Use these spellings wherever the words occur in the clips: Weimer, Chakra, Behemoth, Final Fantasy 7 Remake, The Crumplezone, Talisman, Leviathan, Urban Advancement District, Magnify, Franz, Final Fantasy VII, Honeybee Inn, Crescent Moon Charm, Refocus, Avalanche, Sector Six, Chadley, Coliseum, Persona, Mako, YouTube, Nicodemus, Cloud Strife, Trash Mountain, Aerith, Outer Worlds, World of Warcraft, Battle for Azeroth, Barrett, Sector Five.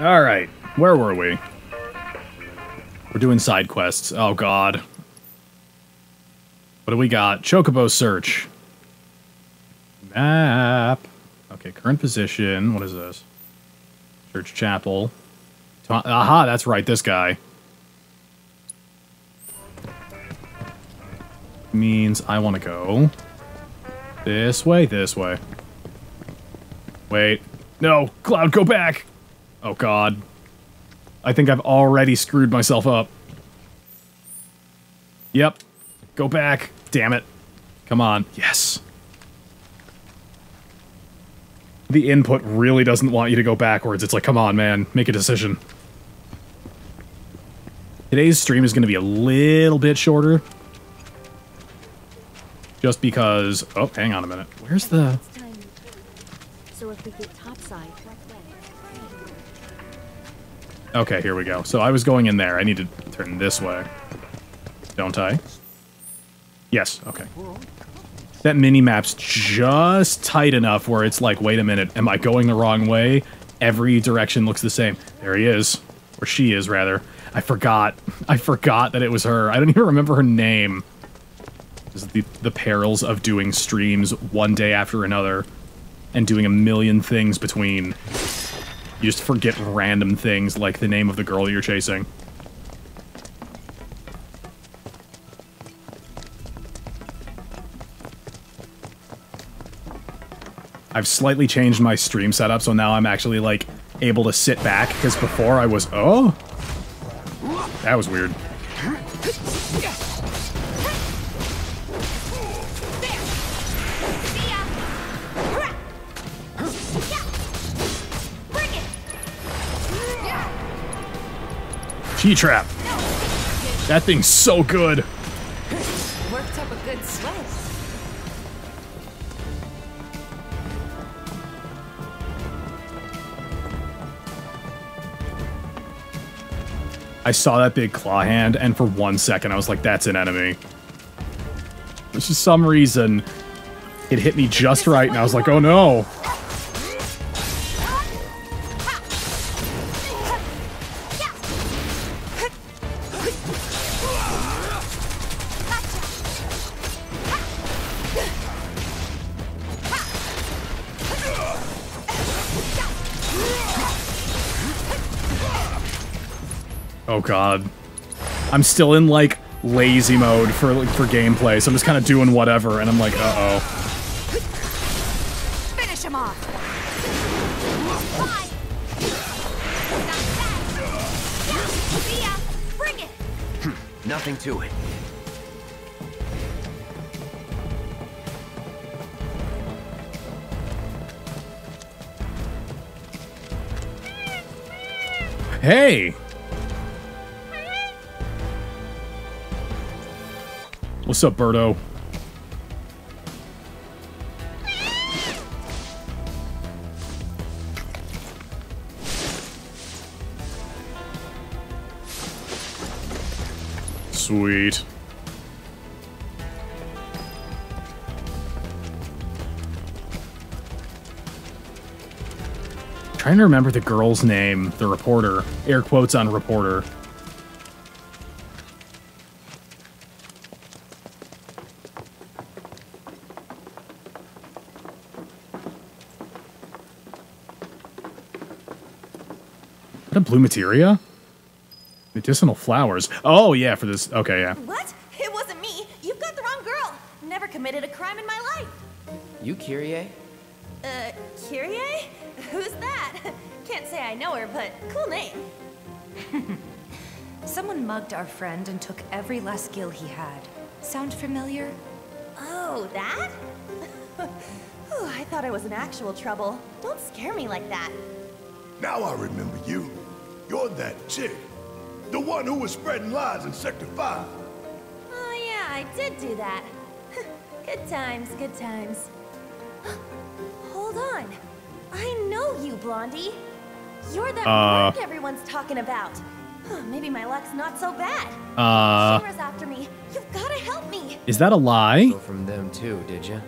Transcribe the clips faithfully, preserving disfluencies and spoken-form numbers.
All right, where were we? We're doing side quests. Oh, God. What do we got? Chocobo search. Map. Okay, current position. What is this? Church chapel. Ta Aha, that's right, this guy. Means I want to go this way, this way. Wait. No, Cloud, go back! Oh, God. I think I've already screwed myself up. Yep. Go back. Damn it. Come on. Yes. The input really doesn't want you to go backwards. It's like, come on, man. Make a decision. Today's stream is going to be a little bit shorter. Just because... Oh, hang on a minute. Where's the... So if we get topside... Okay, here we go. So I was going in there. I need to turn this way. Don't I? Yes, okay. That mini-map's just tight enough where it's like, wait a minute, am I going the wrong way? Every direction looks the same. There he is. Or she is, rather. I forgot. I forgot that it was her. I don't even remember her name. This is the, the perils of doing streams one day after another and doing a million things between... You just forget random things, like the name of the girl you're chasing. I've slightly changed my stream setup, so now I'm actually, like, able to sit back, because before I was... Oh! That was weird. G-trap. That thing's so good. Worked up a good sweat. I saw that big claw hand, and for one second I was like, that's an enemy. For some reason, it hit me just right, and I was like, oh no. God. I'm still in, like, lazy mode for like, for gameplay, so I'm just kind of doing whatever, and I'm like, uh-oh. Finish him off. Bye. See ya. Bring it. Hm, nothing to it. Hey! What's up, Birdo? Sweet. I'm trying to remember the girl's name, the reporter. Air quotes on reporter. Blue Materia? Medicinal flowers. Oh, yeah, for this. Okay, yeah. What? It wasn't me. You've got the wrong girl. Never committed a crime in my life. You Kyrie? Uh, Kyrie? Who's that? Can't say I know her, but cool name. Someone mugged our friend and took every last gill he had. Sound familiar? Oh, that? Ooh, I thought I was in actual trouble. Don't scare me like that. Now I remember you. You're that chick. The one who was spreading lies in Sector Five. Oh yeah, I did do that. Good times, good times. Hold on. I know you, Blondie. You're that uh, wreck everyone's talking about. Maybe my luck's not so bad. Uh, Shinra's after me. You've got to help me. Is that a lie? So from them too, did you?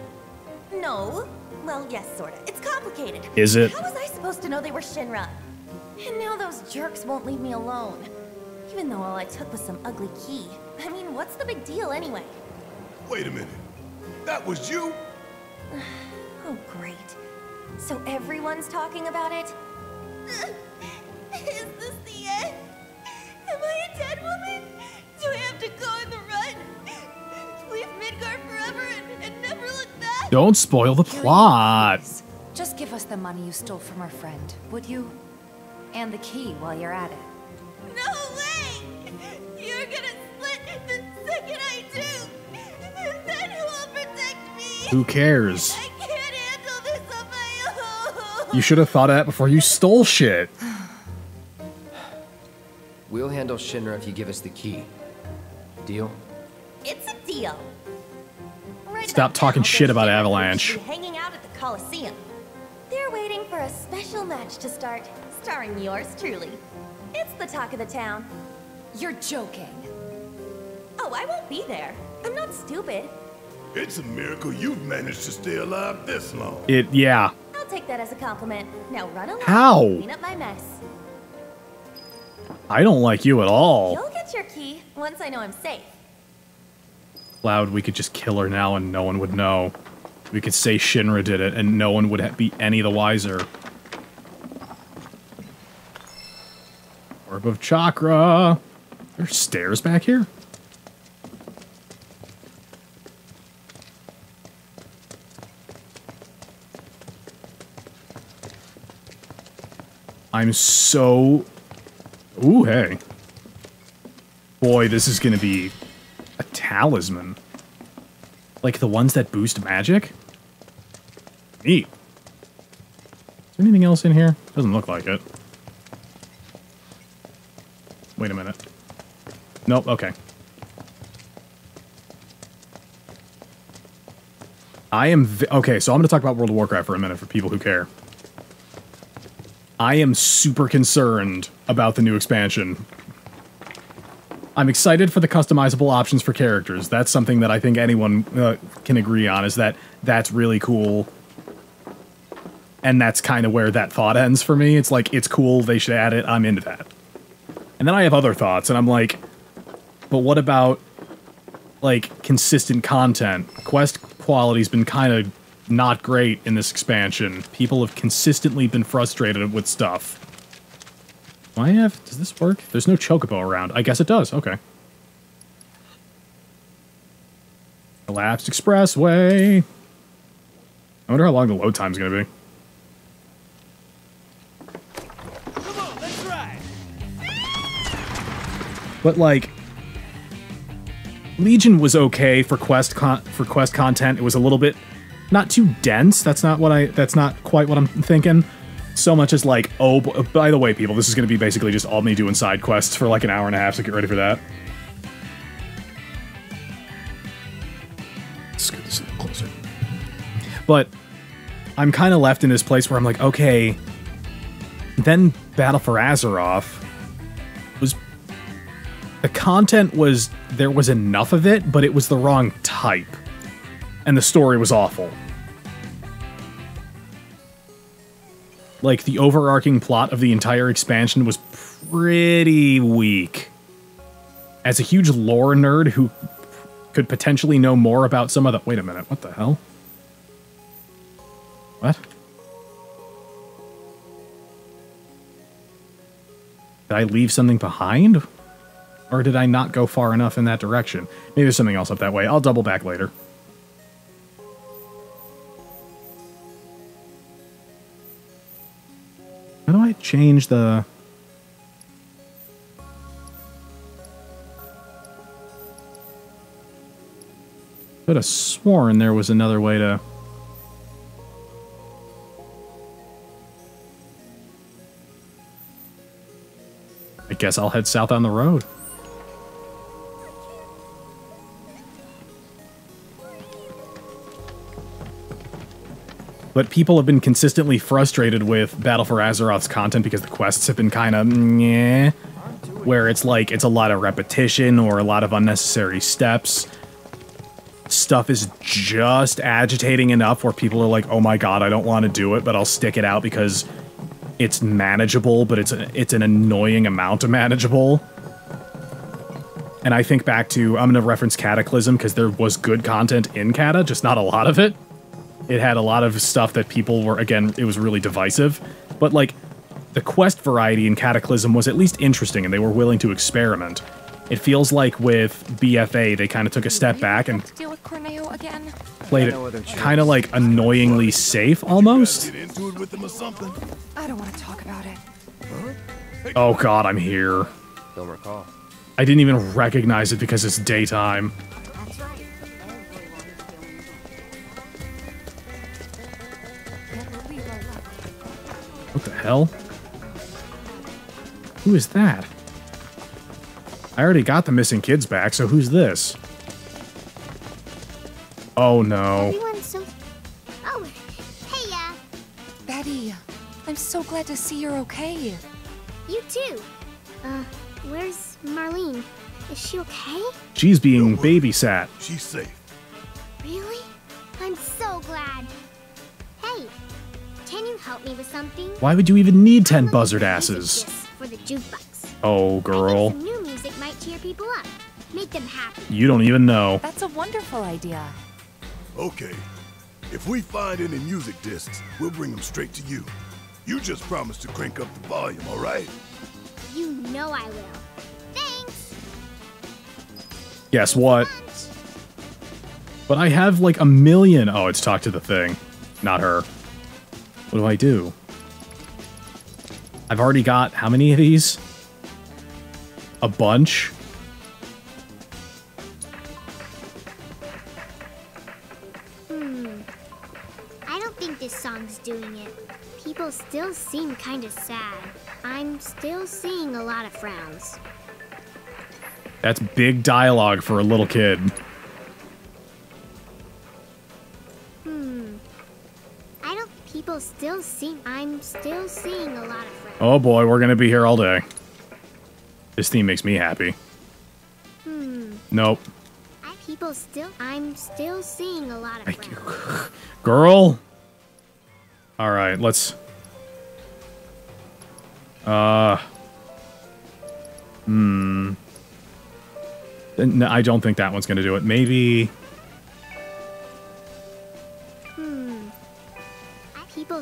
No. Well, yes, sorta. It's complicated. Is it? How was I supposed to know they were Shinra? And now those jerks won't leave me alone. Even though all I took was some ugly key. I mean, what's the big deal anyway? Wait a minute. That was you? Oh, great. So everyone's talking about it? Is this the end? Am I a dead woman? Do I have to go on the run? Leave Midgar forever and, and never look back? Don't spoil the plot. Just give us the money you stole from our friend, would you? And the key while you're at it. No way! You're gonna split the second I do! And then who will protect me? Who cares? I can't handle this on my own! You should have thought of that before you stole shit. We'll handle Shinra if you give us the key. Deal? It's a deal. Right. Stop talking shit about Avalanche. Hanging out at the Coliseum. They're waiting for a special match to start, starring yours truly. It's the talk of the town. You're joking. Oh, I won't be there. I'm not stupid. It's a miracle you've managed to stay alive this long. It, yeah. I'll take that as a compliment. Now run along. How? Clean up my mess. I don't like you at all. You'll get your key once I know I'm safe. Cloud, we could just kill her now and no one would know. We could say Shinra did it and no one would be any the wiser. Orb of Chakra. There's stairs back here? I'm so... Ooh, hey. Boy, this is gonna be a talisman. Like the ones that boost magic? Neat. Is there anything else in here? Doesn't look like it. Wait a minute. Nope, okay. I am... V okay, so I'm gonna talk about World of Warcraft for a minute for people who care. I am super concerned about the new expansion. I'm excited for the customizable options for characters. That's something that I think anyone uh, can agree on, is that that's really cool. And that's kind of where that thought ends for me. It's like, it's cool, they should add it, I'm into that. And then I have other thoughts, and I'm like, but what about, like, consistent content? Quest quality's been kind of not great in this expansion. People have consistently been frustrated with stuff. Do I have... Does this work? There's no Chocobo around. I guess it does. Okay. Collapsed Expressway. I wonder how long the load time's gonna be. Come on, let's ride. But like... Legion was okay for quest con for quest content. It was a little bit... Not too dense. That's not what I... That's not quite what I'm thinking. So much as like, oh, by the way, people, this is going to be basically just all me doing side quests for like an hour and a half, so get ready for that. Let's get this a little closer. But I'm kind of left in this place where I'm like, okay, then Battle for Azeroth was... The content was... There was enough of it, but it was the wrong type. And the story was awful. Like, the overarching plot of the entire expansion was pretty weak. As a huge lore nerd who could potentially know more about some of the... Wait a minute, what the hell? What? Did I leave something behind? Or did I not go far enough in that direction? Maybe there's something else up that way. I'll double back later. How do I change the... Could have sworn there was another way to... I guess I'll head south on the road. But people have been consistently frustrated with Battle for Azeroth's content because the quests have been kind of meh, where it's like it's a lot of repetition or a lot of unnecessary steps. Stuff is just agitating enough where people are like, oh my god, I don't want to do it, but I'll stick it out because it's manageable, but it's a, it's an annoying amount of manageable. And I think back to, I'm going to reference Cataclysm because there was good content in Cata, just not a lot of it. It had a lot of stuff that people were, again, it was really divisive. But, like, the quest variety in Cataclysm was at least interesting, and they were willing to experiment. It feels like with B F A, they kind of took a step back and played it kind of, like, annoyingly safe, almost. I don't want to talk about it. Oh, God, I'm here. Don't recall. I didn't even recognize it because it's daytime. What the hell? Who is that? I already got the missing kids back, so who's this? Oh no. Everyone's so... Oh, hey, yeah. Betty, I'm so glad to see you're okay. You too. Uh, where's Marlene? Is she okay? She's being no babysat. She's safe. Really? I'm so glad. Hey. Can you help me with something? Why would you even need ten buzzard asses? For the jukebox. Oh, girl. I think some new music might cheer people up. Make them happy. You don't even know. That's a wonderful idea. Okay. If we find any music discs, we'll bring them straight to you. You just promise to crank up the volume, all right? You know I will. Thanks. Guess what? But I have like a million. Oh, it's talk to the thing. Not her. What do I do? I've already got how many of these? A bunch? Hmm. I don't think this song's doing it. People still seem kind of sad. I'm still seeing a lot of frowns. That's big dialogue for a little kid. People still see. I'm still seeing a lot of friends. Oh boy, we're gonna be here all day. This theme makes me happy. Hmm. Nope. I, people still. I'm still seeing a lot of I, friends. Girl. All right, let's. Uh. Hmm. No, I don't think that one's gonna do it. Maybe.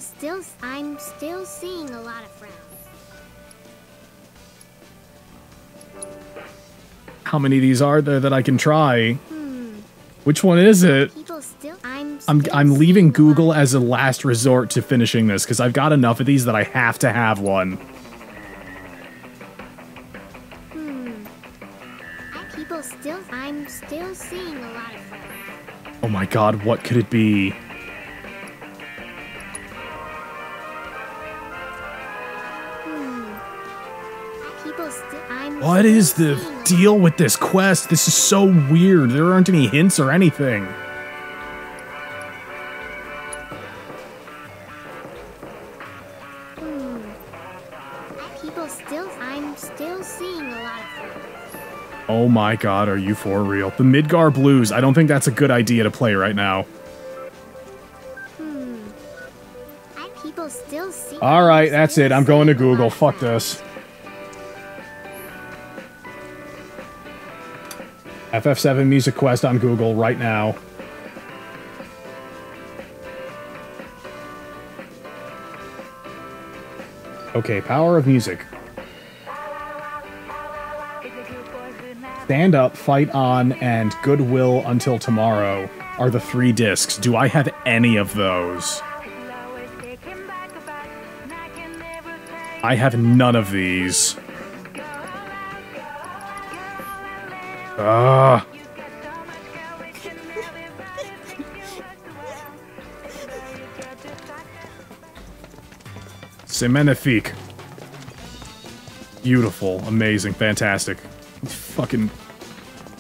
Still, I'm still seeing a lot of frowns. How many of these are there that I can try? Hmm. Which one is it? People still, I'm, still I'm, I'm leaving Google as a last resort to finishing this because I've got enough of these that I have to have one. Hmm. I, people still, I'm still seeing a lot of frowns. Oh my God, what could it be? What is the deal with this quest? This is so weird. There aren't any hints or anything. Hmm. People still, I'm still seeing a lot of. Oh my God, are you for real? The Midgar Blues. I don't think that's a good idea to play right now. Hmm. I, people still see. All right, that's it. I'm going to Google. Fuck this. F F seven music quest on Google right now. Okay, power of music. Stand Up, Fight On, and Goodwill Until Tomorrow are the three discs. Do I have any of those? I have none of these. Ah. C'est magnifique. Beautiful, amazing, fantastic. Fucking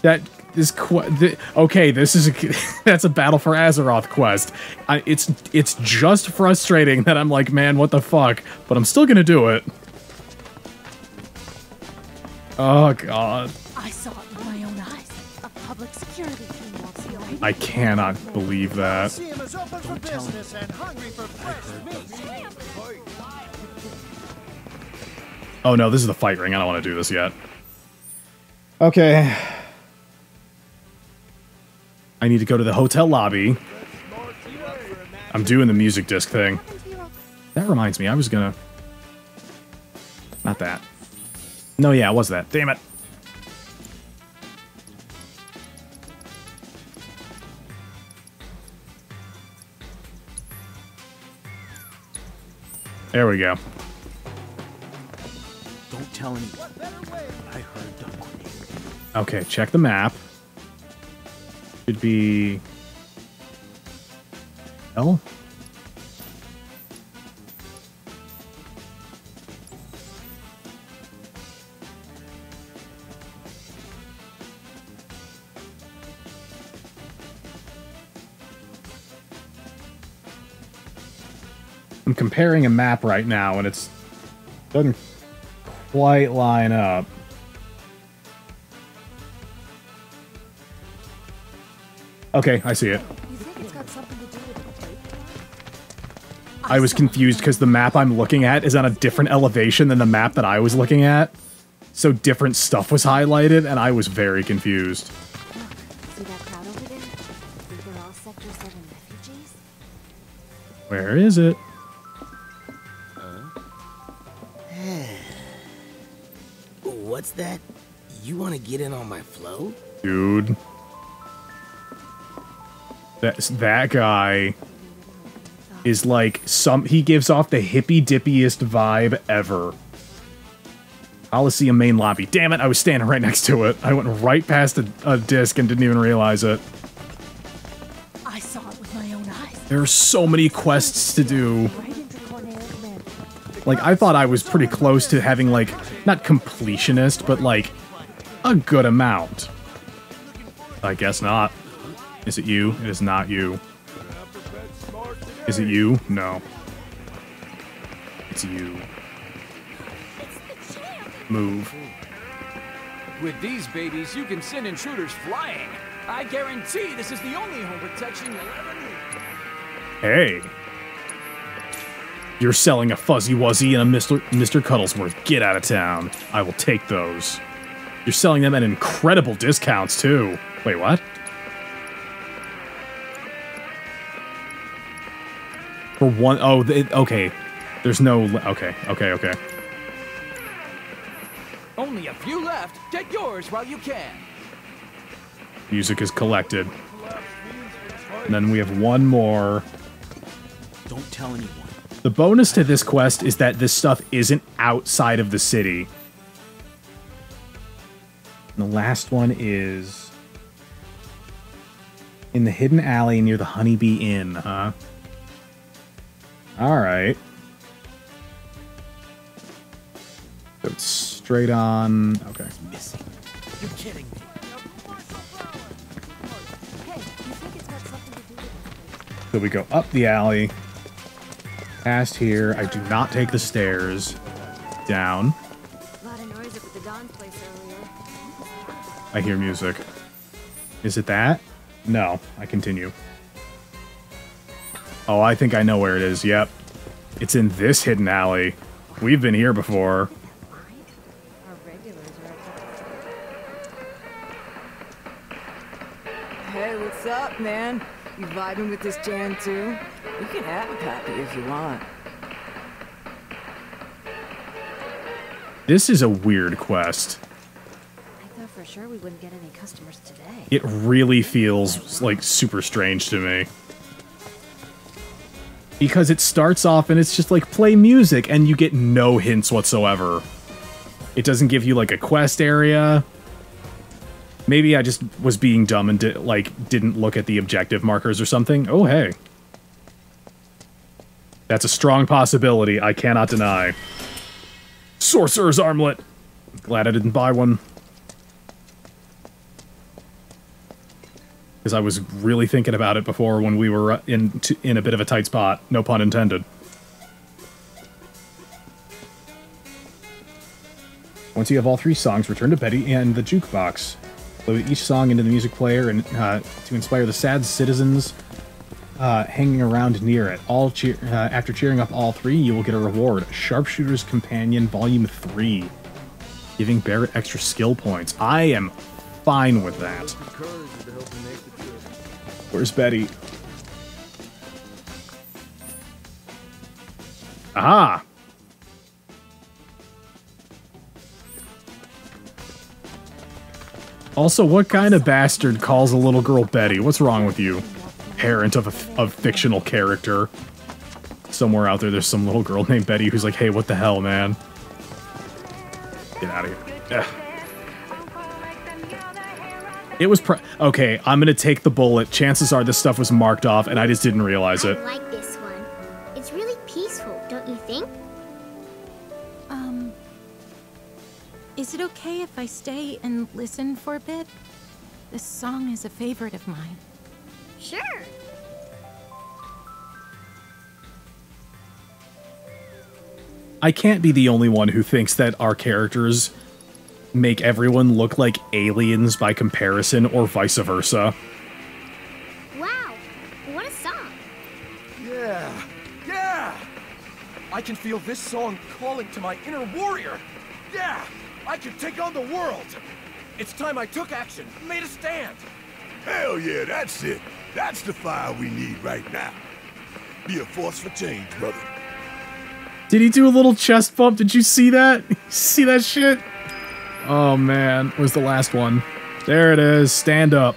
that is th okay. This is a, that's a Battle for Azeroth quest. I, it's it's just frustrating that I'm like, man, what the fuck? But I'm still gonna do it. Oh God. I saw it with my own eyes. A public security team won't see all. I cannot believe that. Coliseum is open for business and hungry for fresh meat. Oh no, this is the fight ring. I don't want to do this yet. Okay. I need to go to the hotel lobby. I'm doing the music disc thing. That reminds me, I was gonna... Not that. No, yeah, it was that. Damn it. There we go. Don't tell anyone. I heard Doug. Okay, check the map. Should be L. I'm comparing a map right now, and it's doesn't quite line up. Okay, I see it. I was confused because the map I'm looking at is on a different elevation than the map that I was looking at. So different stuff was highlighted, and I was very confused. Where is it? Huh? What's that? You want to get in on my flow? Dude. That's, that guy is like some... He gives off the hippy-dippiest vibe ever. Coliseum main lobby. Damn it, I was standing right next to it. I went right past a, a disc and didn't even realize it. I saw it with my own eyes. There are so many quests to do. Like, I thought I was pretty close to having, like, not completionist, but, like, a good amount. I guess not. Is it you? It is not you. Is it you? No. It's you. Move. With these babies, you can send intruders flying. I guarantee this is the only home protection you'll ever need. Hey. You're selling a Fuzzy Wuzzy and a Mister Mister Cuddlesworth. Get out of town. I will take those. You're selling them at incredible discounts, too. Wait, what? For one, oh, it, okay. There's no, okay, okay, okay. Only a few left. Get yours while you can. Music is collected. And then we have one more. Don't tell anyone. The bonus to this quest is that this stuff isn't outside of the city. And the last one is in the hidden alley near the Honeybee Inn, huh? All right. So it's straight on. Okay. You're kidding me. So we go up the alley, past here. I do not take the stairs. Down. I hear music. Is it that? No. I continue. Oh, I think I know where it is. Yep. It's in this hidden alley. We've been here before. Hey, what's up, man? You vibing with this jam, too? You can have a copy if you want. This is a weird quest. I thought for sure we wouldn't get any customers today. It really feels, like, super strange to me. Because it starts off and it's just like, play music, and you get no hints whatsoever. It doesn't give you, like, a quest area. Maybe I just was being dumb and, di like, didn't look at the objective markers or something. Oh, hey. That's a strong possibility I cannot deny. Sorcerer's Armlet! Glad I didn't buy one. Because I was really thinking about it before when we were in t in a bit of a tight spot. No pun intended. Once you have all three songs, return to Betty and the jukebox. Load each song into the music player and uh, to inspire the sad citizens uh, hanging around near it. All cheer, uh, after cheering up all three, you will get a reward, Sharpshooter's Companion Volume three, giving Barrett extra skill points. I am fine with that. Where's Betty? Aha! Also, what kind of bastard calls a little girl Betty? What's wrong with you? Parent of a of fictional character. Somewhere out there, there's some little girl named Betty who's like, hey, what the hell, man? Get out of here. Ugh. It was pro- Okay, I'm gonna take the bullet. Chances are this stuff was marked off, and I just didn't realize it. I like this one. It's really peaceful, don't you think? Um... Is it okay if I stay and listen for a bit? This song is a favorite of mine. Sure. I can't be the only one who thinks that our characters make everyone look like aliens by comparison, or vice versa. Wow, what a song. Yeah, yeah! I can feel this song calling to my inner warrior. Yeah! I can take on the world! It's time I took action, made a stand! Hell yeah, that's it! That's the fire we need right now. Be a force for change, brother. Did he do a little chest bump? Did you see that? See that shit? Oh man, was the last one. There it is, stand up.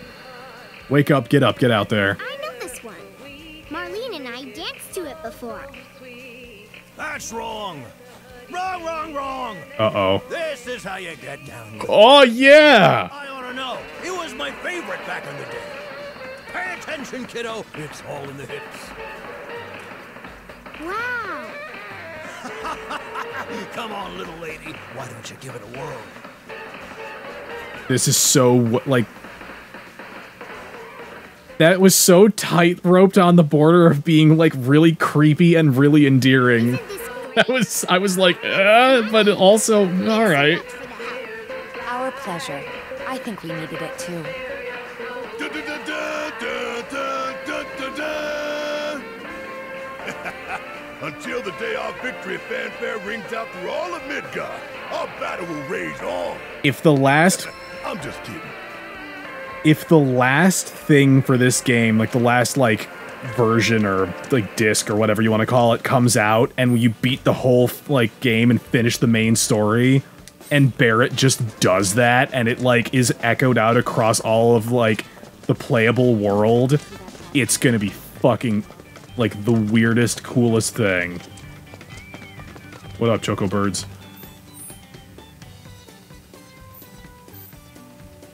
Wake up, get up, get out there. I know this one. Marlene and I danced to it before. That's wrong! Wrong, wrong, wrong. Uh-oh. This is how you get down. Oh, yeah. I ought to know. It was my favorite back in the day. Pay attention, kiddo. It's all in the hips. Wow. Come on, little lady. Why don't you give it a whirl? This is so, like... That was so tight-roped on the border of being, like, really creepy and really endearing. I was, I was like, uh, but also, all right. Our pleasure. I think we needed it too. Until the day our victory fanfare rings out through all of Midgar, our battle will rage on. If the last, I'm just kidding. If the last thing for this game, like the last, like. version or like disc or whatever you want to call it comes out and you beat the whole like game and finish the main story and Barrett just does that and it like is echoed out across all of like the playable world, it's gonna be fucking like the weirdest, coolest thing. What up, Choco Birds?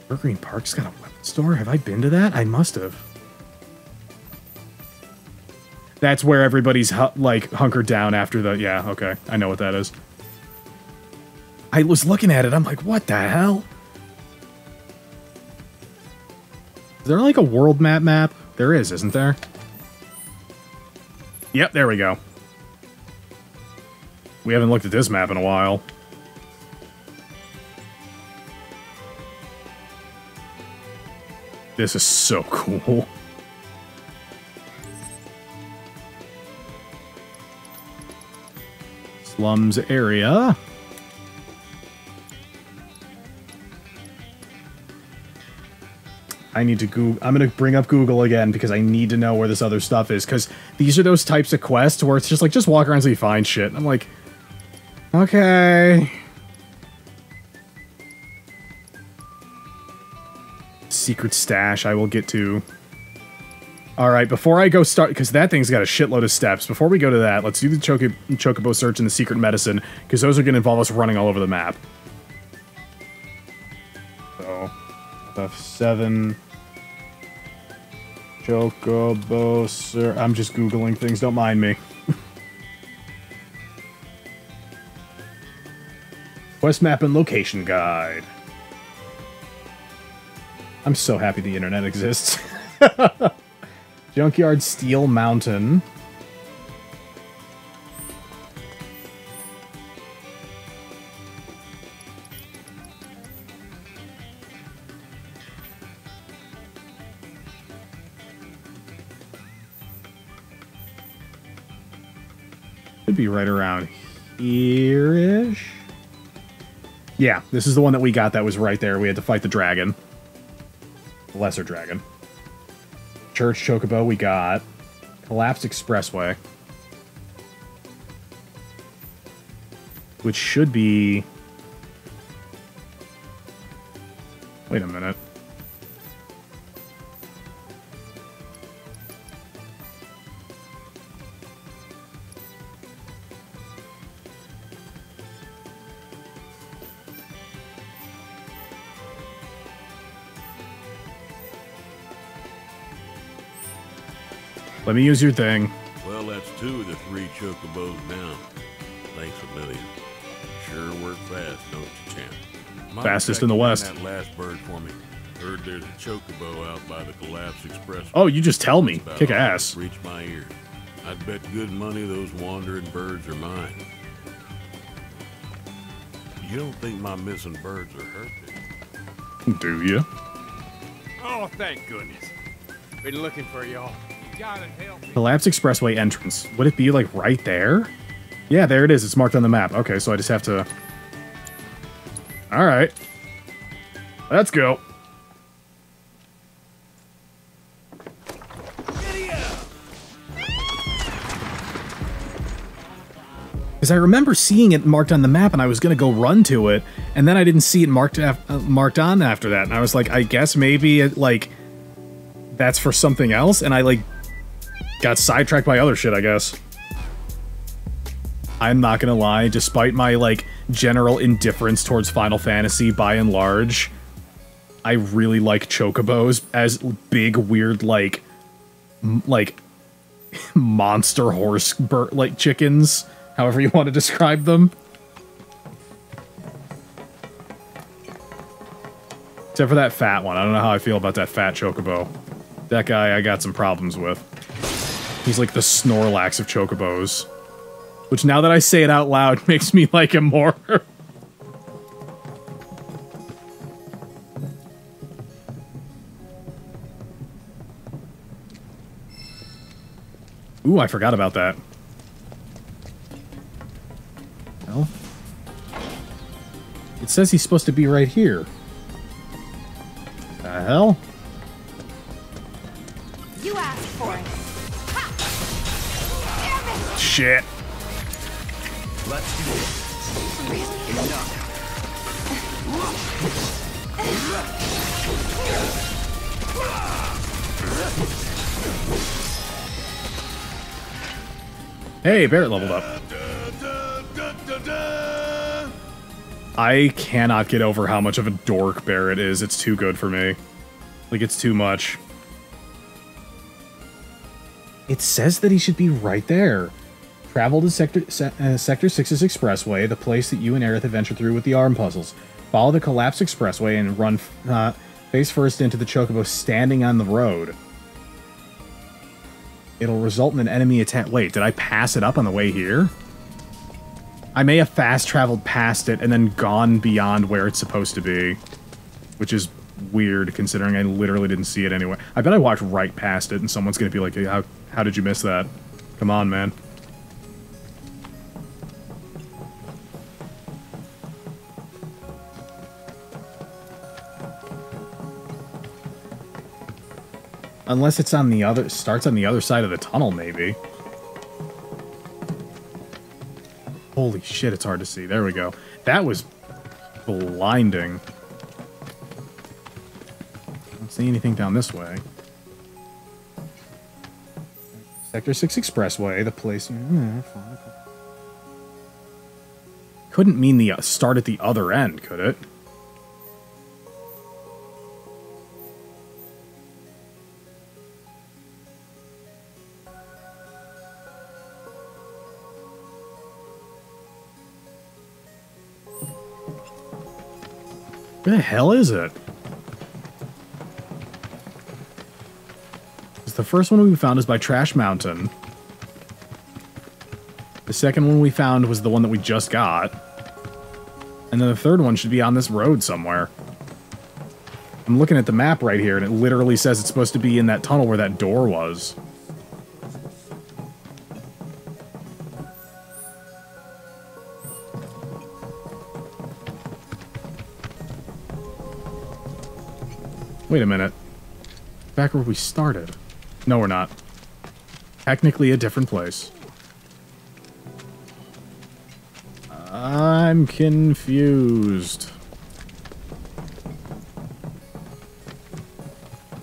Evergreen Park's got a weapon store? Have I been to that? I must have. That's where everybody's, hu like, hunkered down after the... Yeah, okay. I know what that is. I was looking at it. I'm like, what the hell? Is there, like, a world map map? There is, isn't there? Yep, there we go. We haven't looked at this map in a while. This is so cool. Slums area. I need to go. I'm going to bring up Google again because I need to know where this other stuff is. Because these are those types of quests where it's just like, just walk around until you find shit. And I'm like, okay. Secret stash I will get to. All right, before I go start, because that thing's got a shitload of steps. Before we go to that, let's do the Choco Chocobo search and the secret medicine, because those are going to involve us running all over the map. So, F seven. Chocobo search. I'm just Googling things, don't mind me. Quest map and location guide. I'm so happy the internet exists. Junkyard Steel Mountain. Should be right around here-ish. Yeah, this is the one that we got that was right there. We had to fight the dragon. Lesser dragon. Church Chocobo we got. Collapsed Expressway. Which should be... Wait a minute. Let me use your thing. Well, that's two of the three Chocobos down. Thanks a million. Sure work fast, don't you, champ? Fastest in the West. That last bird for me. Heard there's a Chocobo out by the collapse express. Oh, you just tell me. Kick ass. Reach my ear. I'd bet good money those wandering birds are mine. You don't think my missing birds are hurting? Do you? Oh, thank goodness. Been looking for y'all. Collapse Expressway entrance. Would it be like right there? Yeah, there it is. It's marked on the map. Okay, so I just have to... Alright. Let's go. Because I remember seeing it marked on the map and I was going to go run to it, and then I didn't see it marked, af uh, marked on after that, and I was like, I guess maybe it, like... that's for something else, and I, like, got sidetracked by other shit, I guess. I'm not gonna lie, despite my, like, general indifference towards Final Fantasy, by and large, I really like Chocobos as big, weird, like, m like, monster horse, bird, like, chickens, however you want to describe them. Except for that fat one. I don't know how I feel about that fat Chocobo. That guy I got some problems with. He's like the Snorlax of Chocobos. Which, now that I say it out loud, makes me like him more. Ooh, I forgot about that. Well, it says he's supposed to be right here. The hell? Shit. Let's do it. Hey, Barrett leveled up. I cannot get over how much of a dork Barrett is. It's too good for me. Like, it's too much. It says that he should be right there. Travel to Sector, uh, Sector Six's Expressway, the place that you and Aerith adventure through with the arm puzzles. Follow the collapsed expressway and run uh, face first into the Chocobo standing on the road. It'll result in an enemy attack. Wait, did I pass it up on the way here? I may have fast traveled past it and then gone beyond where it's supposed to be, which is weird considering I literally didn't see it anywhere. I bet I walked right past it and someone's going to be like, hey, how, how did you miss that? Come on, man. Unless it's on the other, starts on the other side of the tunnel, maybe. Holy shit, it's hard to see. There we go. That was blinding. I don't see anything down this way. Sector Six Expressway, the place. Couldn't mean the start at the other end, could it? Where the hell is it? The first one we found is by Trash Mountain. The second one we found was the one that we just got. And then the third one should be on this road somewhere. I'm looking at the map right here, and it literally says it's supposed to be in that tunnel where that door was. Wait a minute. Back where we started. No, we're not. Technically a different place. I'm confused.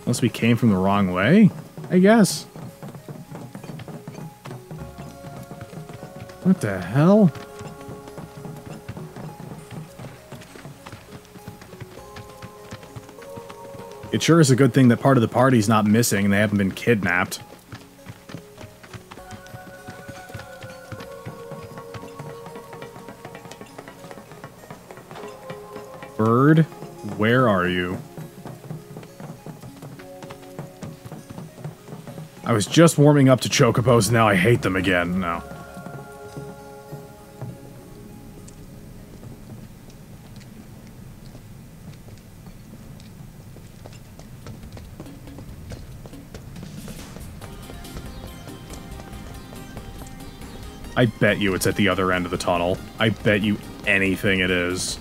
Unless we came from the wrong way, I guess. What the hell? It sure is a good thing that part of the party's not missing and they haven't been kidnapped. Bird, where are you? I was just warming up to Chocobos, now I hate them again. No. I bet you it's at the other end of the tunnel. I bet you anything it is.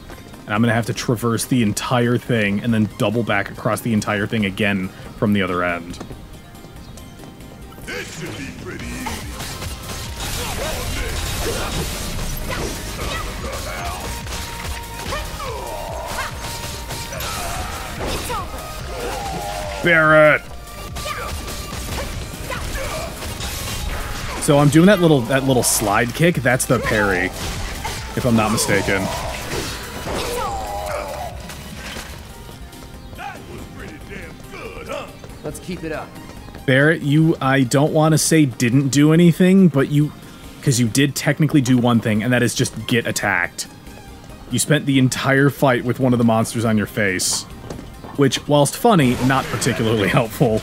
And I'm gonna have to traverse the entire thing and then double back across the entire thing again from the other end. This should be pretty easy. Barrett! So I'm doing that little that little slide kick. That's the parry, if I'm not mistaken. That was pretty damn good, huh? Let's keep it up. Barrett, you I don't want to say didn't do anything, but you because you did technically do one thing, and that is just get attacked. You spent the entire fight with one of the monsters on your face, which, whilst funny, not particularly helpful.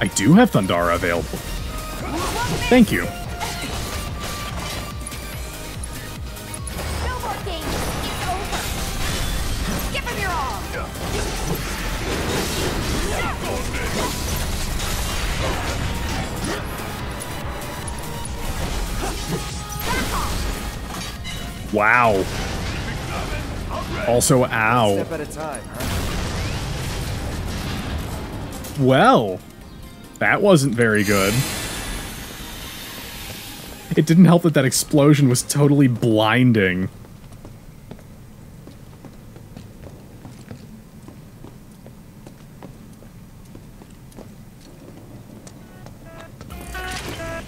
I do have Thundara available. Thank you. Wow. Also, ow. Well. That wasn't very good. It didn't help that that explosion was totally blinding.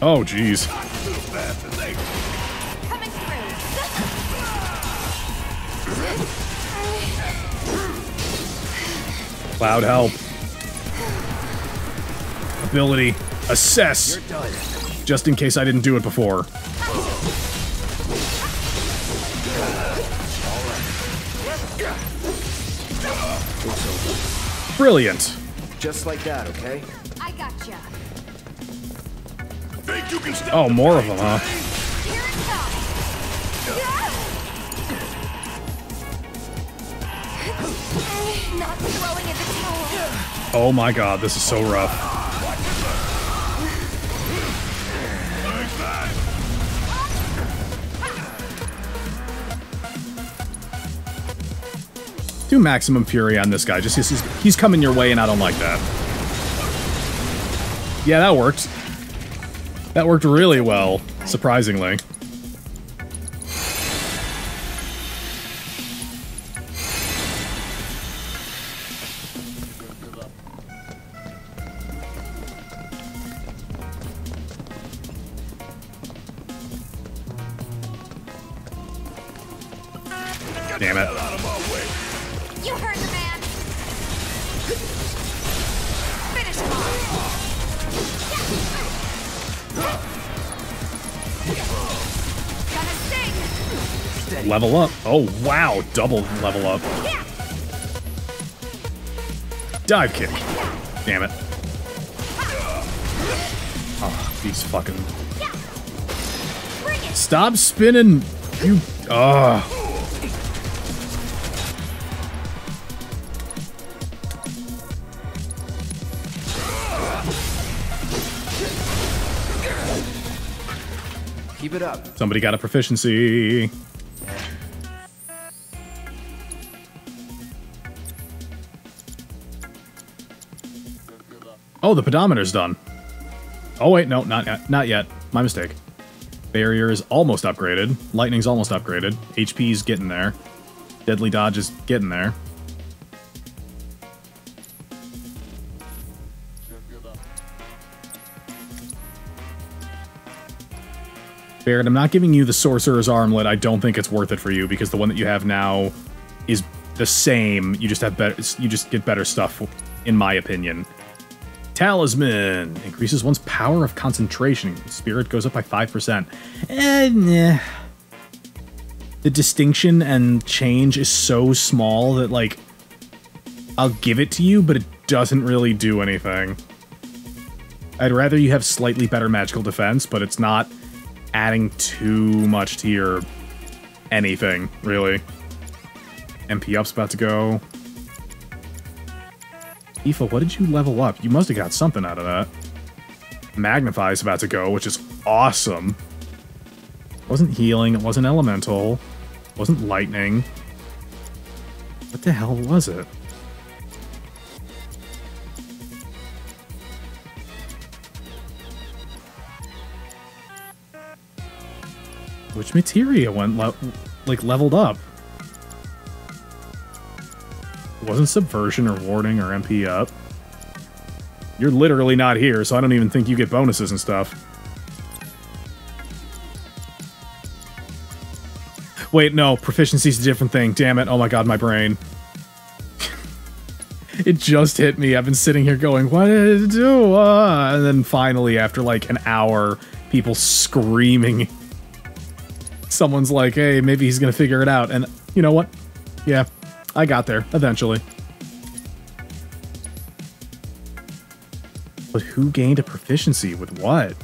Oh, jeez. Cloud, help. Ability. Assess! Just in case I didn't do it before. Brilliant. Just like that, okay? I gotcha. Think you can stop oh, more of them, huh? Here it comes. Not throwing at the towel. Oh my god, this is so rough. Do maximum fury on this guy. Just he's, he's coming your way, and I don't like that. Yeah, that worked. That worked really well, surprisingly. Damn it. Level up. Oh, wow. Double level up. Dive kick. Damn it. Oh, these fucking... Stop spinning, you... Ugh. Keep it up. Somebody got a proficiency. Oh, the pedometer's done. Oh, wait, no, not yet. Not yet. My mistake. Barrier is almost upgraded. Lightning's almost upgraded. H P's getting there. Deadly Dodge is getting there. Barrett, I'm not giving you the Sorcerer's Armlet. I don't think it's worth it for you because the one that you have now is the same. You just have better. You just get better stuff, in my opinion. Talisman increases one's power of concentration. Spirit goes up by five percent. And eh, the distinction and change is so small that, like, I'll give it to you, but it doesn't really do anything. I'd rather you have slightly better magical defense, but it's not adding too much to your anything, really. M P up's about to go. Tifa, what did you level up? You must have got something out of that. Magnify is about to go, which is awesome. Wasn't healing, it wasn't elemental, it wasn't lightning. What the hell was it? Which materia went le like leveled up? Wasn't subversion or warding or M P up. You're literally not here, so I don't even think you get bonuses and stuff. Wait, no, proficiency's a different thing. Damn it. Oh my god, my brain. It just hit me. I've been sitting here going, what did I do? Uh, and then finally, after like an hour, people screaming. Someone's like, hey, maybe he's gonna figure it out. And you know what? Yeah. I got there, eventually. But who gained a proficiency with what?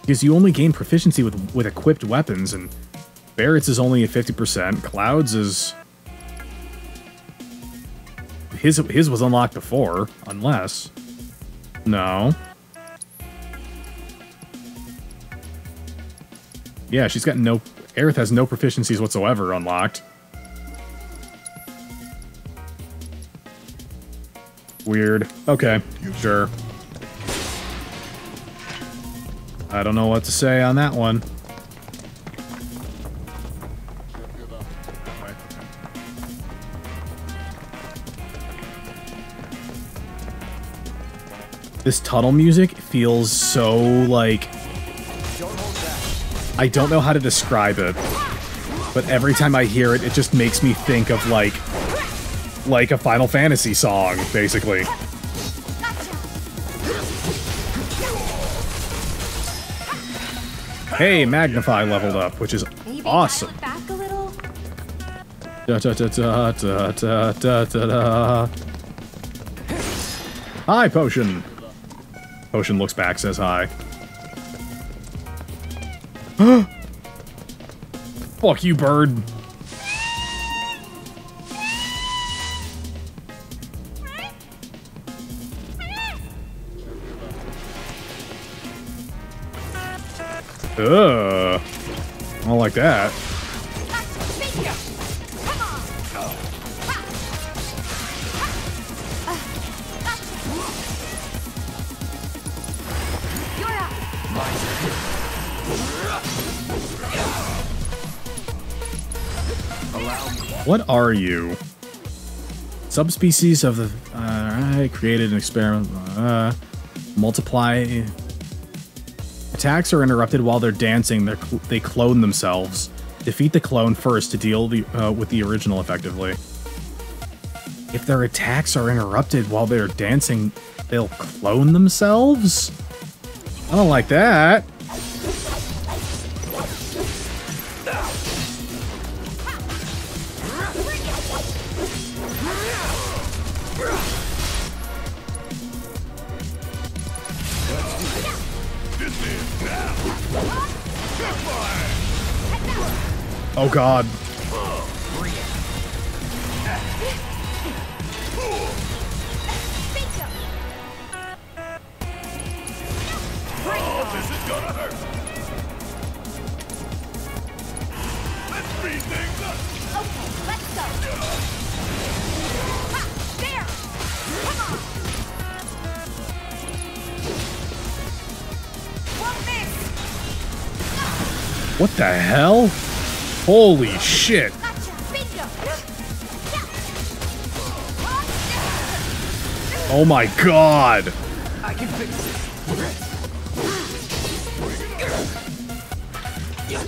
Because you only gain proficiency with, with equipped weapons, and Barrett's is only at fifty percent, Cloud's is... His, his was unlocked before, unless... No... Yeah, she's got no... Aerith has no proficiencies whatsoever unlocked. Weird. Okay, sure. I don't know what to say on that one. This tunnel music feels so, like... I don't know how to describe it, but every time I hear it, it just makes me think of, like, like a Final Fantasy song, basically. Hey, Magnify leveled up, which is awesome. Da, da, da, da, da, da, da, da. Hi, Potion. Potion looks back, says hi. Fuck you, bird. Ugh. I don't like that. What are you? Subspecies of the... Uh, I created an experiment. Uh, multiply. Attacks are interrupted while they're dancing. They're cl they clone themselves. Defeat the clone first to deal the, uh, with the original effectively. If their attacks are interrupted while they're dancing, they'll clone themselves? I don't like that. Oh god. gonna hurt. Let's speed things up. Okay, let's go. Ha! There! Come on! Won't miss. What the hell? Holy shit! Oh my god! I can fix it. Here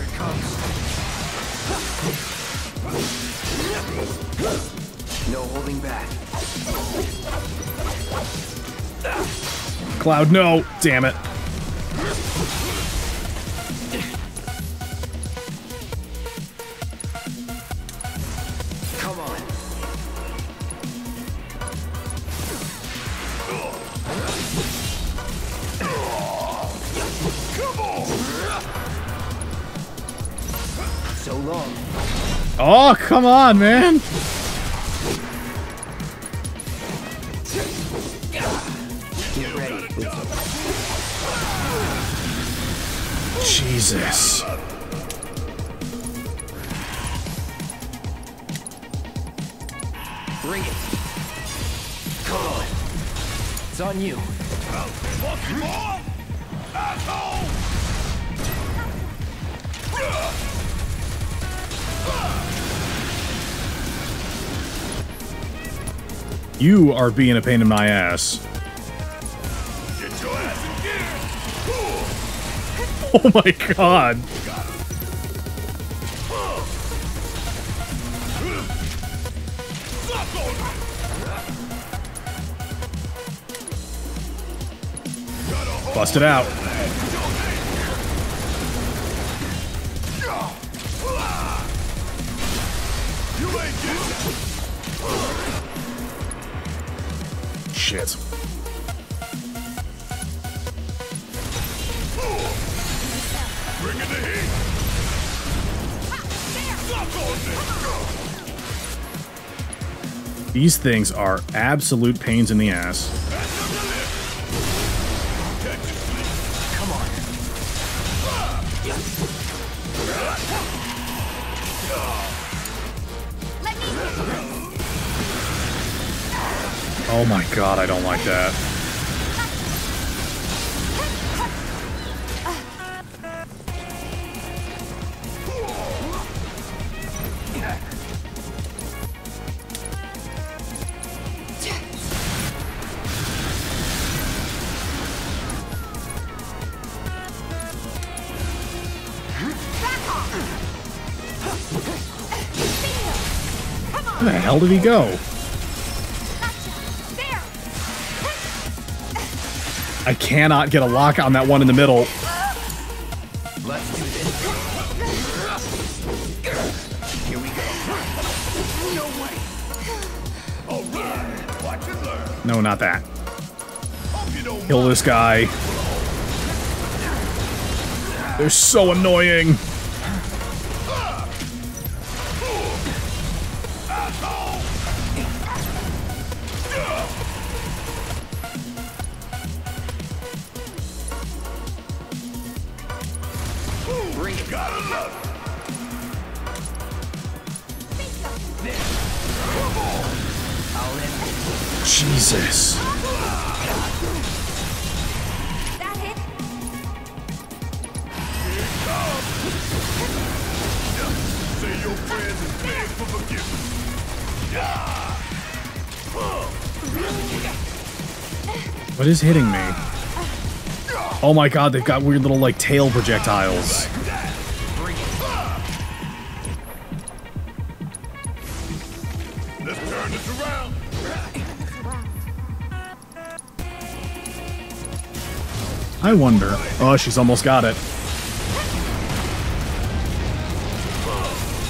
it comes. No holding back. Cloud, no! Damn it. Oh, come on, man! Get ready. Jesus. Bring it. Come on. It's on you. More? Asshole! You are being a pain in my ass. Get your ass in gear. Oh my god. Bust it out. Shit. Bring in the heat. These things are absolute pains in the ass. Come on. Let me. Oh my god, I don't like that. Where the hell did he go? I cannot get a lock on that one in the middle. Let's do this. Here we go. No way. All right. Watch and learn. No, not that. Kill this guy. They're so annoying. What is hitting me? Oh my god, they've got weird little, like, tail projectiles. I wonder. Oh, she's almost got it.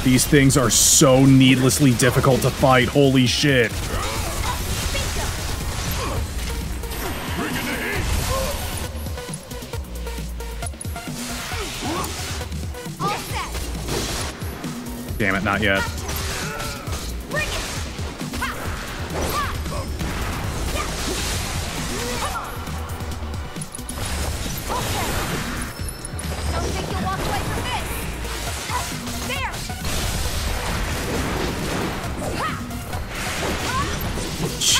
These things are so needlessly difficult to fight. Holy shit. Damn it, not yet.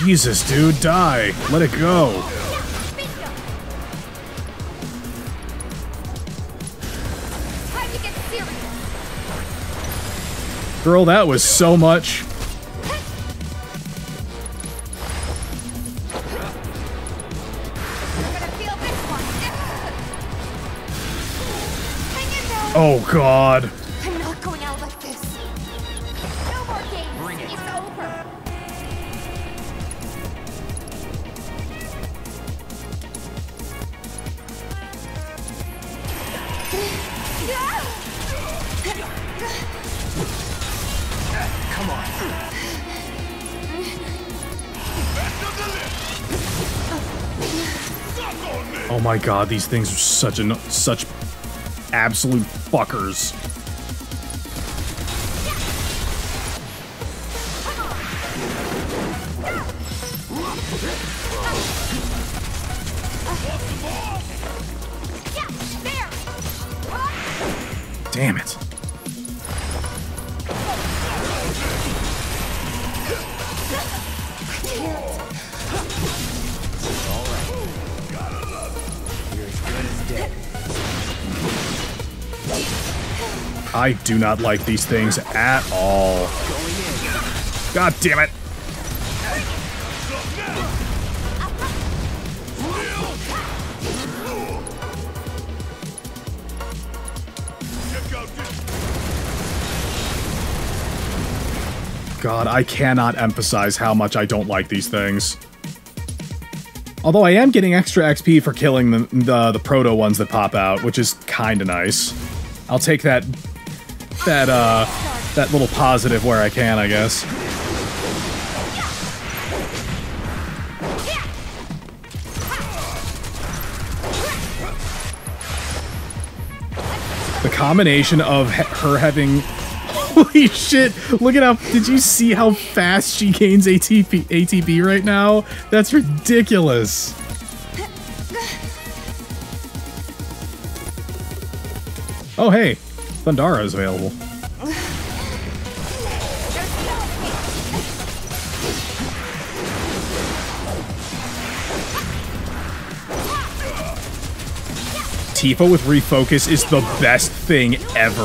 Jesus, dude, die. Let it go. Girl, that was so much. Oh, God. I'm not going out like this. No more games. It's over. Come on. Oh, my God. These things are such an such absolute fuckers. Damn it. I do not like these things at all. God damn it. God, I cannot emphasize how much I don't like these things. Although I am getting extra X P for killing the, the, the proto ones that pop out, which is kind of nice. I'll take that... that uh that little positive where I can, I guess. The combination of he her having holy shit, look at how did you see how fast she gains A T B right now? That's ridiculous. Oh hey. Thundara is available. Tifa with Refocus is the best thing ever.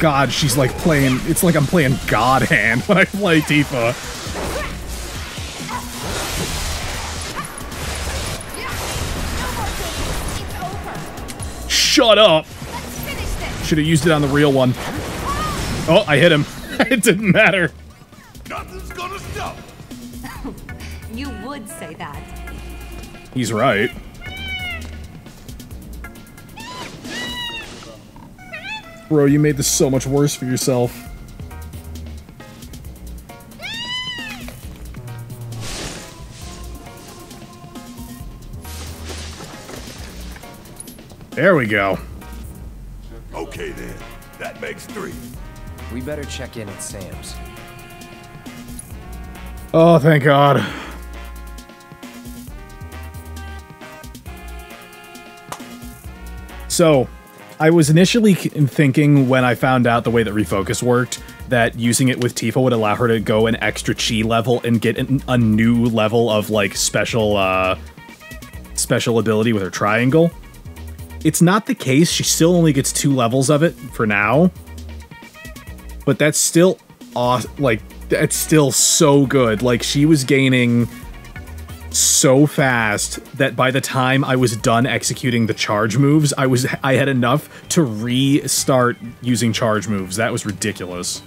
God, she's like playing, it's like I'm playing God Hand when I play Tifa. Shut up! Should have used it on the real one. Oh, I hit him. It didn't matter. Nothing's gonna stop. You would say that. He's right. Bro, you made this so much worse for yourself. There we go. Okay then, that makes three. We better check in at Sam's. Oh, thank God. So, I was initially thinking when I found out the way that Refocus worked, that using it with Tifa would allow her to go an extra chi level and get an, a new level of like special, uh, special ability with her triangle. It's not the case, she still only gets two levels of it for now. But that's still awesome, like, that's still so good. Like, she was gaining so fast that by the time I was done executing the charge moves, I was I had enough to restart using charge moves. That was ridiculous.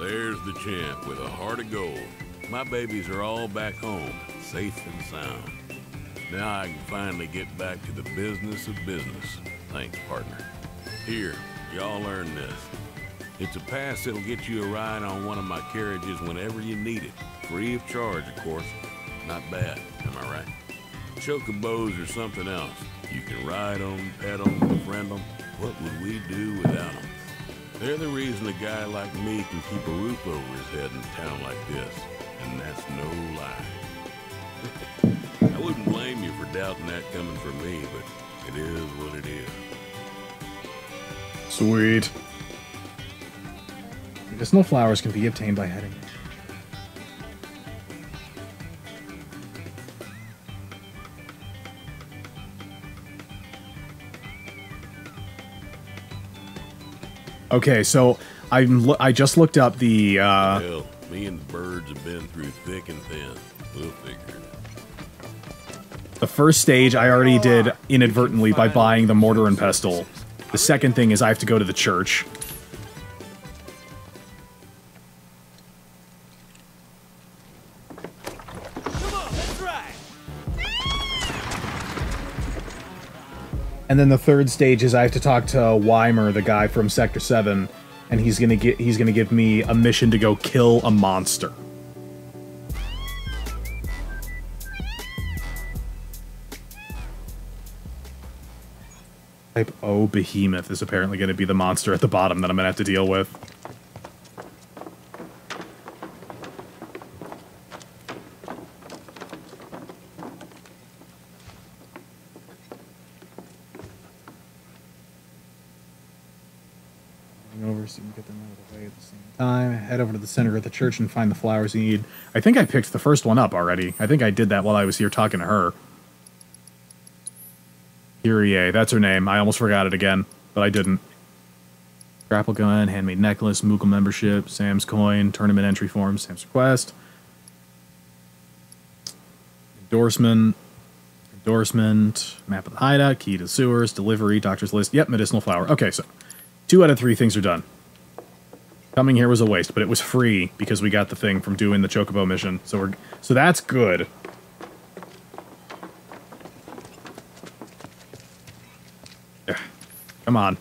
There's the champ with a heart of gold. My babies are all back home, safe and sound. Now I can finally get back to the business of business. Thanks, partner. Here, y'all earn this. It's a pass that'll get you a ride on one of my carriages whenever you need it. Free of charge, of course. Not bad, am I right? Chocobos or something else. You can ride them, pet them, befriend them. What would we do without them? They're the reason a guy like me can keep a roof over his head in a town like this. And that's no lie. I wouldn't blame you for doubting that coming from me, but It is what it is. Sweet. Medicinal flowers can be obtained by heading. Okay, so I'm I just looked up the. Uh, Hell, me and the birds have been through thick and thin. We'll figure it out. The first stage I already did inadvertently by buying the mortar and pestle. The second thing is I have to go to the church. Come on, let's ride. And then the third stage is I have to talk to Weimer, the guy from Sector Seven, and he's gonna get he's gonna give me a mission to go kill a monster. Type O Behemoth is apparently going to be the monster at the bottom that I'm going to have to deal with. Over so you can get them out of the way at the same time. Head over to the center of the church and find the flowers you need. I think I picked the first one up already. I think I did that while I was here talking to her. Kyrie, that's her name. I almost forgot it again, but I didn't. Grapple gun, handmade necklace, Moogle membership, Sam's coin, tournament entry form, Sam's request. Endorsement, endorsement, map of the hideout, key to sewers, delivery, doctor's list. Yep, medicinal flower. Okay, so two out of three things are done. Coming here was a waste, but it was free because we got the thing from doing the Chocobo mission. So we're so that's good. Come on.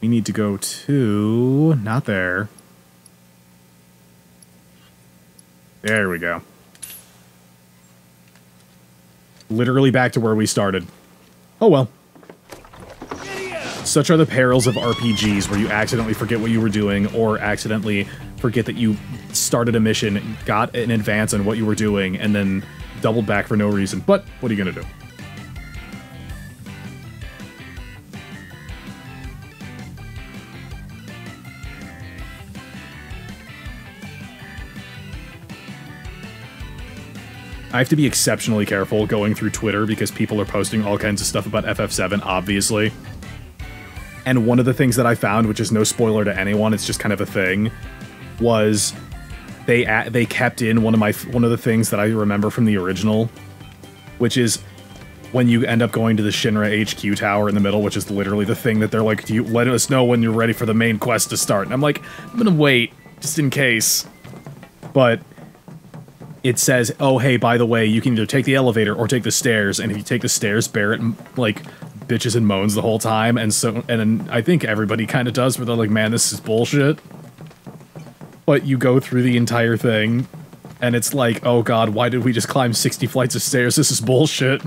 We need to go to... Not there. There we go. Literally back to where we started. Oh well. Such are the perils of R P Gs, where you accidentally forget what you were doing, or accidentally forget that you started a mission, got an advance on what you were doing, and then doubled back for no reason. But what are you going to do? I have to be exceptionally careful going through Twitter because people are posting all kinds of stuff about F F seven, obviously. And one of the things that I found, which is no spoiler to anyone, it's just kind of a thing, was they they kept in one of my one of the things that I remember from the original, which is when you end up going to the Shinra H Q tower in the middle, which is literally the thing that they're like, "Do you let us know when you're ready for the main quest to start?" And I'm like, I'm gonna wait just in case, but. It says, oh, hey, by the way, you can either take the elevator or take the stairs. And if you take the stairs, Barrett, like, bitches and moans the whole time. And so, and I think everybody kind of does, where they're like, man, this is bullshit. But you go through the entire thing, and it's like, oh, God, why did we just climb sixty flights of stairs? This is bullshit.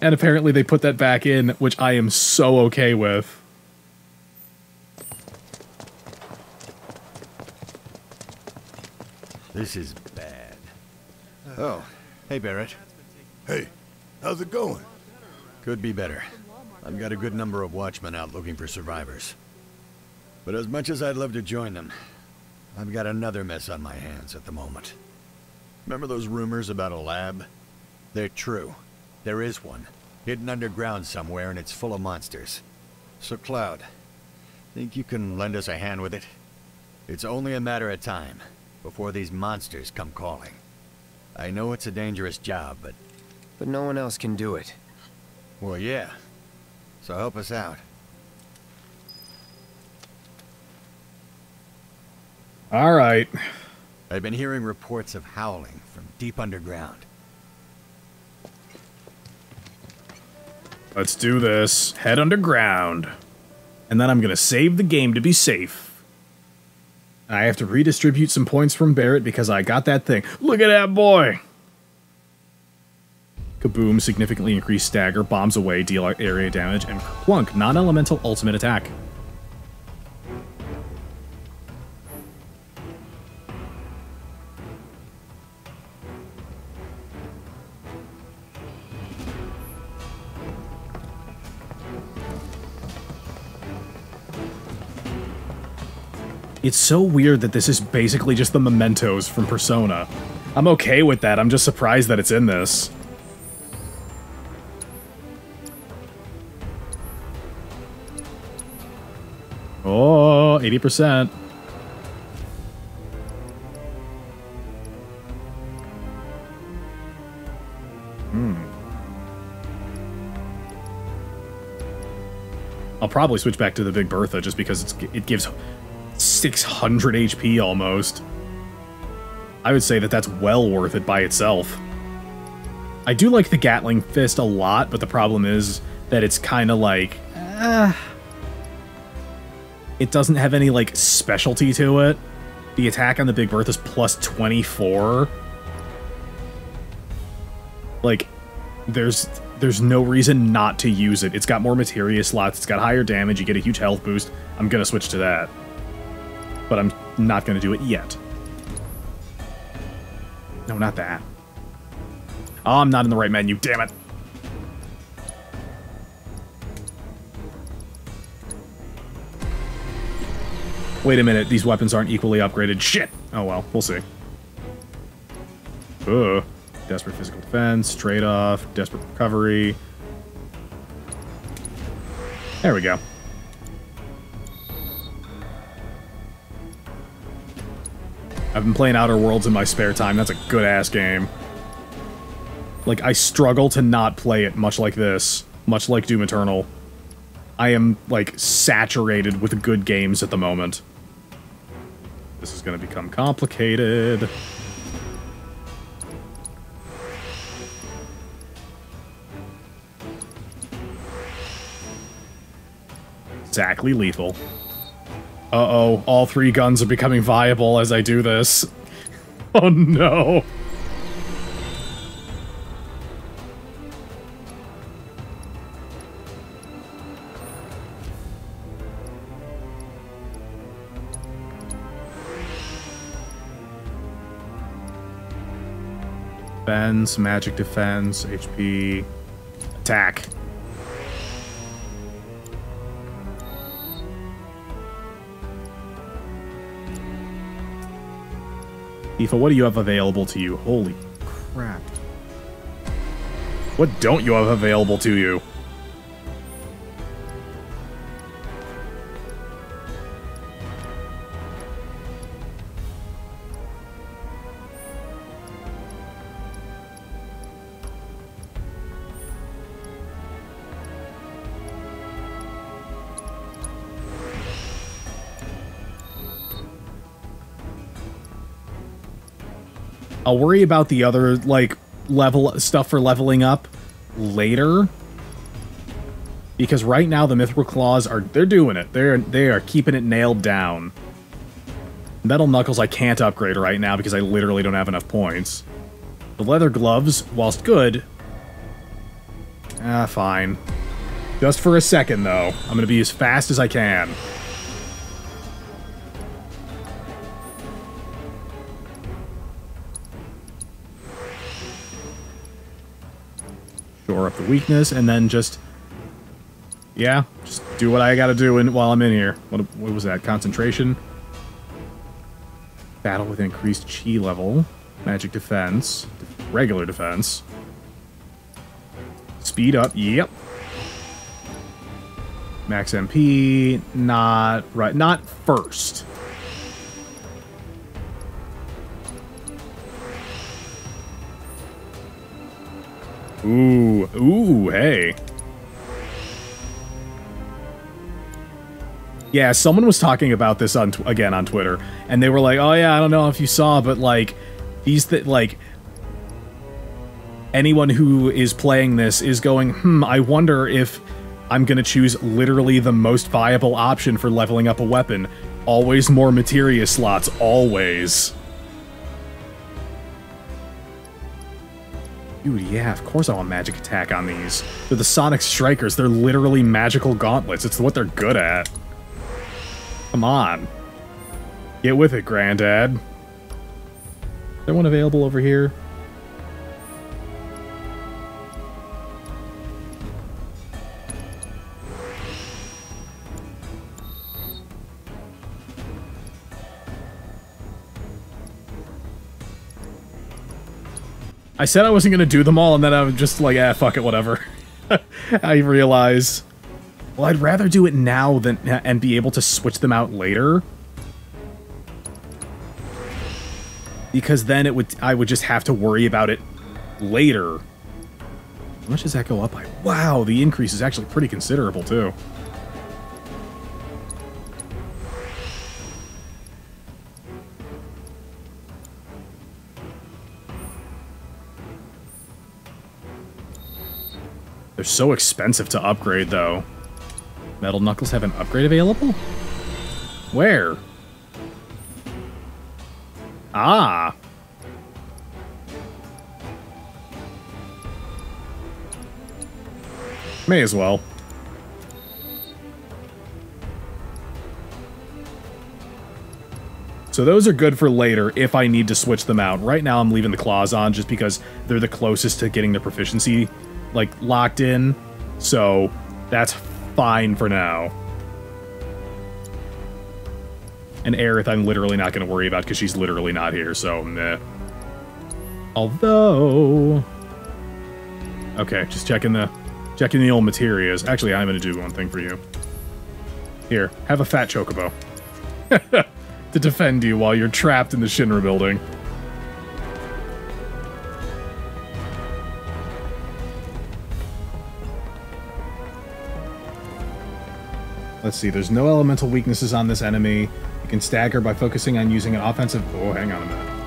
And apparently they put that back in, which I am so okay with. This is... Oh, hey Barrett. Hey, how's it going? Could be better. I've got a good number of watchmen out looking for survivors. But as much as I'd love to join them, I've got another mess on my hands at the moment. Remember those rumors about a lab? They're true. There is one, hidden underground somewhere, and it's full of monsters. So Cloud, think you can lend us a hand with it? It's only a matter of time before these monsters come calling. I know it's a dangerous job, but... But no one else can do it. Well, yeah. So help us out. Alright. I've been hearing reports of howling from deep underground. Let's do this. Head underground. And then I'm gonna save the game to be safe. I have to redistribute some points from Barrett because I got that thing. Look at that boy! Kaboom, significantly increased stagger, bombs away, deal area damage, and Kerplunk, non-elemental ultimate attack. It's so weird that this is basically just the mementos from Persona. I'm okay with that, I'm just surprised that it's in this. Oh, eighty percent. Hmm. I'll probably switch back to the Big Bertha just because it's, it gives six hundred H P almost. I would say that that's well worth it by itself. I do like the Gatling Fist a lot, but the problem is that it's kind of like... Uh, it doesn't have any, like, specialty to it. The attack on the Big Bertha is plus twenty-four. Like, there's there's no reason not to use it. It's got more materia slots. It's got higher damage. You get a huge health boost. I'm going to switch to that. But I'm not going to do it yet. No, not that. Oh, I'm not in the right menu. Damn it. Wait a minute, these weapons aren't equally upgraded. Shit! Oh well, we'll see. Ugh. Desperate physical defense, trade-off, desperate recovery. There we go. I've been playing Outer Worlds in my spare time. That's a good-ass game. Like, I struggle to not play it much like this. Much like Doom Eternal. I am, like, saturated with good games at the moment. This is going to become complicated. Exactly lethal. Uh-oh, all three guns are becoming viable as I do this. Oh no! Defense, magic defense, H P, attack. Tifa, what do you have available to you? Holy crap. What don't you have available to you? I'll worry about the other, like, level stuff for leveling up later. Because right now the Mithril Claws are, they're doing it. They're, they are keeping it nailed down. Metal Knuckles I can't upgrade right now because I literally don't have enough points. The Leather Gloves, whilst good... Ah, fine. Just for a second, though. I'm gonna be as fast as I can. Shore up the weakness, and then just, yeah, just do what I gotta do in, while I'm in here. What, what was that? Concentration. Battle with increased chi level. Magic defense. Regular defense. Speed up. Yep. Max M P. Not right. Not first. Ooh, ooh, hey. Yeah, someone was talking about this on tw again on Twitter, and they were like, oh yeah, I don't know if you saw, but like, these th like, anyone who is playing this is going, hmm, I wonder if I'm gonna choose literally the most viable option for leveling up a weapon. Always more materia slots, always. Dude, yeah, of course I want magic attack on these. They're the Sonic Strikers. They're literally magical gauntlets. It's what they're good at. Come on. Get with it, Granddad. Is there one available over here? I said I wasn't gonna do them all, and then I was just like, ah, eh, fuck it, whatever. I realize. Well, I'd rather do it now than and be able to switch them out later. Because then it would, I would just have to worry about it later. How much does that go up by? Wow, the increase is actually pretty considerable, too. They're so expensive to upgrade, though. Metal Knuckles have an upgrade available? Where? Ah! May as well. So those are good for later if I need to switch them out. Right now I'm leaving the claws on just because they're the closest to getting their proficiency, like, locked in, so that's fine for now. And Aerith I'm literally not going to worry about because she's literally not here, so meh. Although... Okay, just checking the checking the old materials. Actually, I'm going to do one thing for you. Here, have a fat Chocobo. To defend you while you're trapped in the Shinra building. Let's see, there's no elemental weaknesses on this enemy. You can stagger by focusing on using an offensive... Oh, hang on a minute.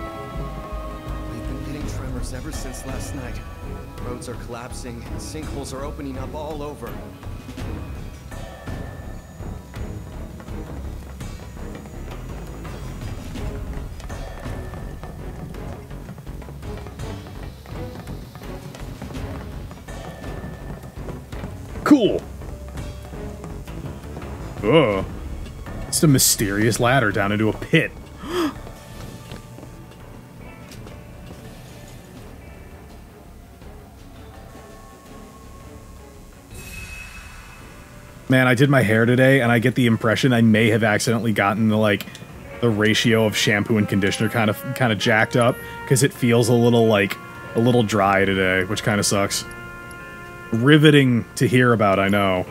We've been getting tremors ever since last night. Roads are collapsing, and sinkholes are opening up all over. Cool! Oh, it's a mysterious ladder down into a pit. Man, I did my hair today, and I get the impression I may have accidentally gotten the, like, the ratio of shampoo and conditioner kind of kind of jacked up because it feels a little like a little dry today, which kind of sucks. Riveting to hear about, I know.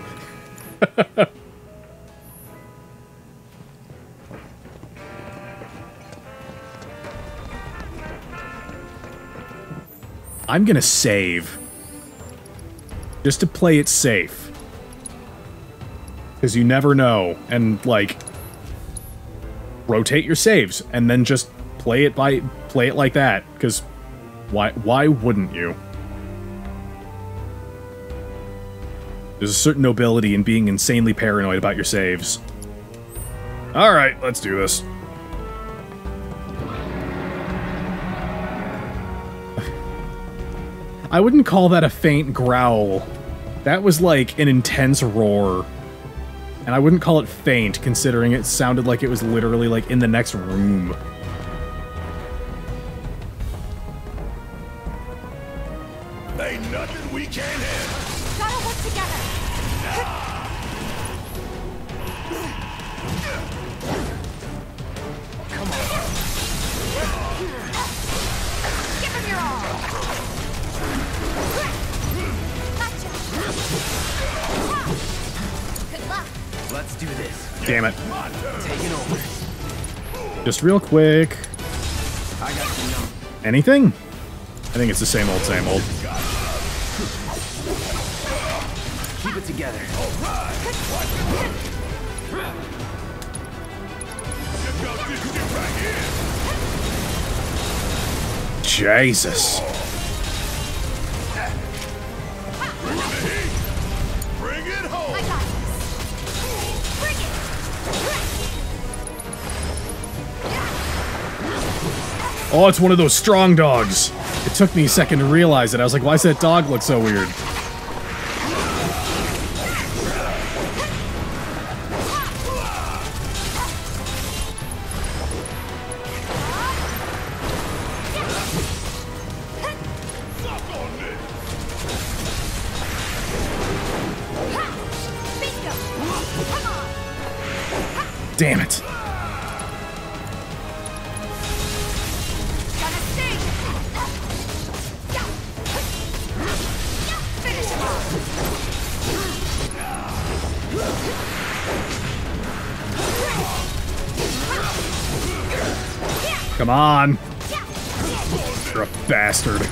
I'm gonna save. Just to play it safe. Because you never know. And, like... rotate your saves. And then just play it by... play it like that. Because why, why wouldn't you? There's a certain nobility in being insanely paranoid about your saves. Alright, let's do this. I wouldn't call that a faint growl. That was like an intense roar. And I wouldn't call it faint, considering it sounded like it was literally like in the next room. Ain't nothing we can't have. Gotta work together. Nah. Come on. Give him your all. Good luck. Let's do this. Damn it. Taking over. Just real quick. I got you know. Anything? I think it's the same old, same old. Keep it together. Jesus. Bring it home. I got this. Bring it. Oh, it's one of those strong dogs. It took me a second to realize it. I was like, why does that dog look so weird? Damn it. Come on! You're a bastard.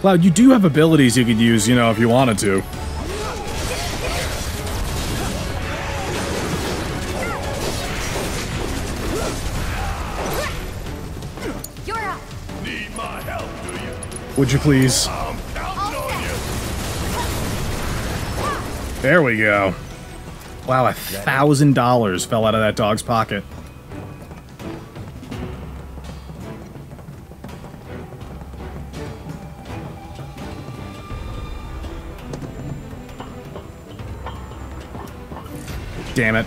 Cloud, you do have abilities you could use, you know, if you wanted to. You're up. Need my help, do you? Would you please? I'm counting on you. There we go. Wow, a thousand dollars fell out of that dog's pocket. Damn it.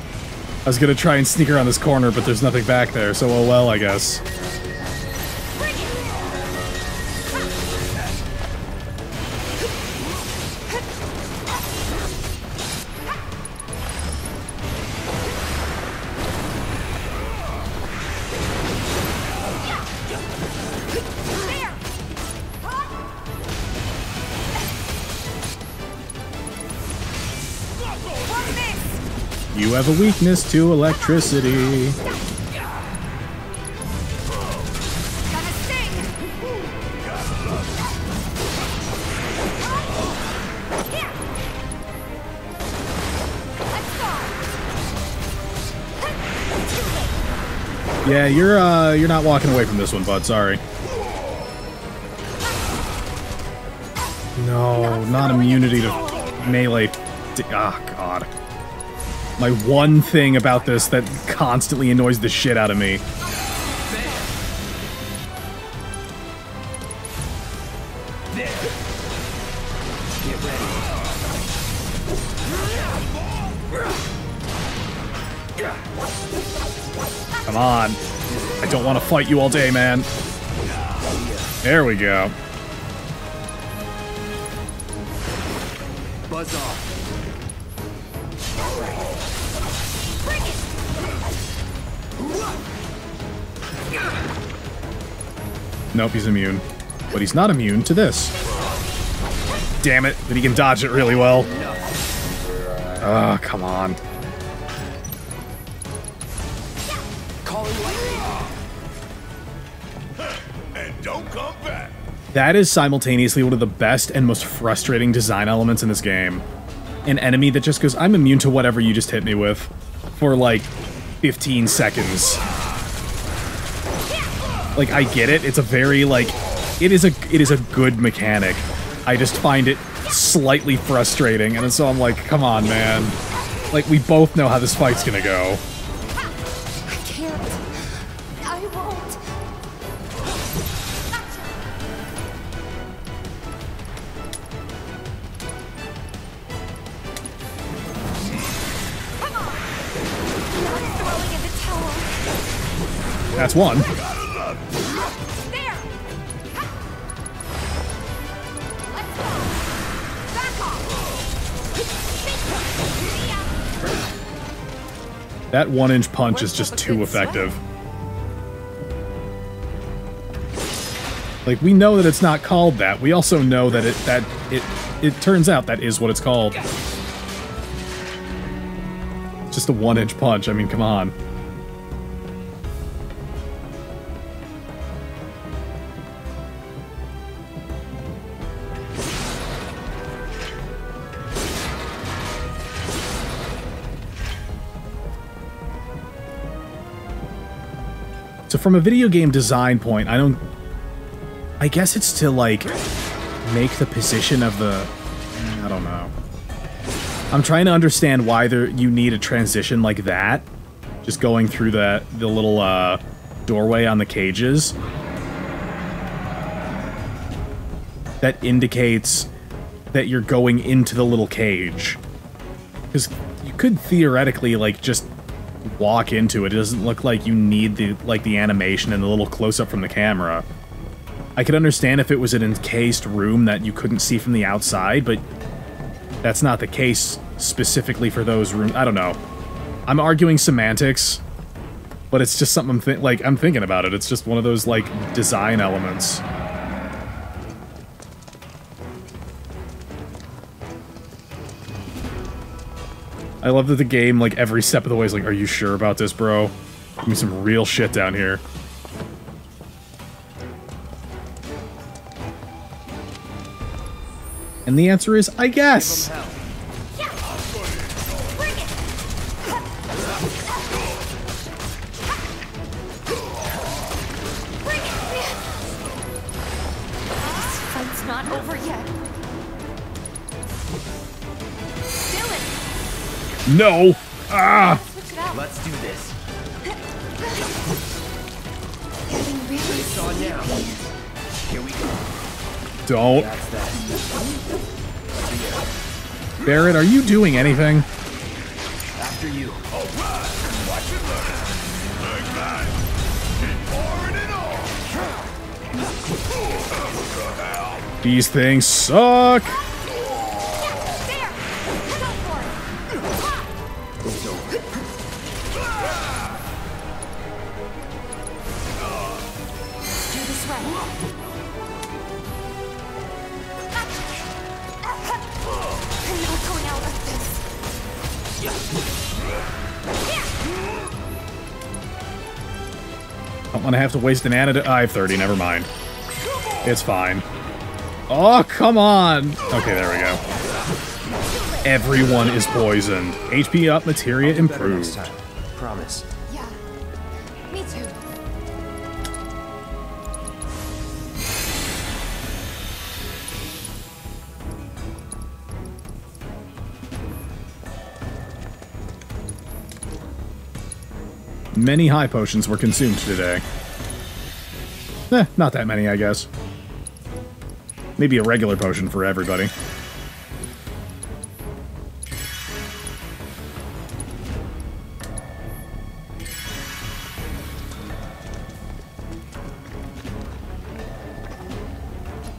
I was gonna try and sneak around this corner, but there's nothing back there, so oh well, I guess. You have a weakness to electricity. Yeah, you're uh you're not walking away from this one, bud, sorry. No, not immunity to melee. Ah, god. My one thing about this that constantly annoys the shit out of me. Come on. I don't want to fight you all day, man. There we go. Buzz off. Nope, he's immune. But he's not immune to this. Damn it, but he can dodge it really well. Ah, oh, come on. And don't come back. That is simultaneously one of the best and most frustrating design elements in this game. An enemy that just goes, I'm immune to whatever you just hit me with, for like fifteen seconds. Like, I get it. It's a very, like, it is a it is a good mechanic. I just find it slightly frustrating, and so I'm like, come on, man. Like, we both know how this fight's gonna go. I can't. I won't. Come on. Not throwing in the towel. That's one. That one-inch punch is just too effective. Like, we know that it's not called that. We also know that it that it it turns out that is what it's called. It's just a one-inch punch. I mean, come on. So from a video game design point, I don't... I guess it's to, like, make the position of the... I don't know. I'm trying to understand why there you need a transition like that. Just going through the, the little uh, doorway on the cages. That indicates that you're going into the little cage. Because you could theoretically, like, just... walk into it. It doesn't look like you need the like the animation and the little close-up from the camera. I could understand if it was an encased room that you couldn't see from the outside, but that's not the case specifically for those rooms. I don't know. I'm arguing semantics, but it's just something I'm thi- like I'm thinking about it. It's just one of those like design elements. I love that the game, like, every step of the way is like, are you sure about this, bro? Give me some real shit down here. And the answer is, I guess! No! Ah! Let's do this. It's on now. Here we go. Don't. That. Barrett, are you doing anything? After you. All right. Watch it learn. Like that. It all. These things suck. I have to waste an antidote. I have thirty, never mind. It's fine. Oh, come on! Okay, there we go. Everyone is poisoned. H P up, materia improved. Promise. Yeah. Me too. Many high potions were consumed today. Eh, not that many, I guess. Maybe a regular potion for everybody.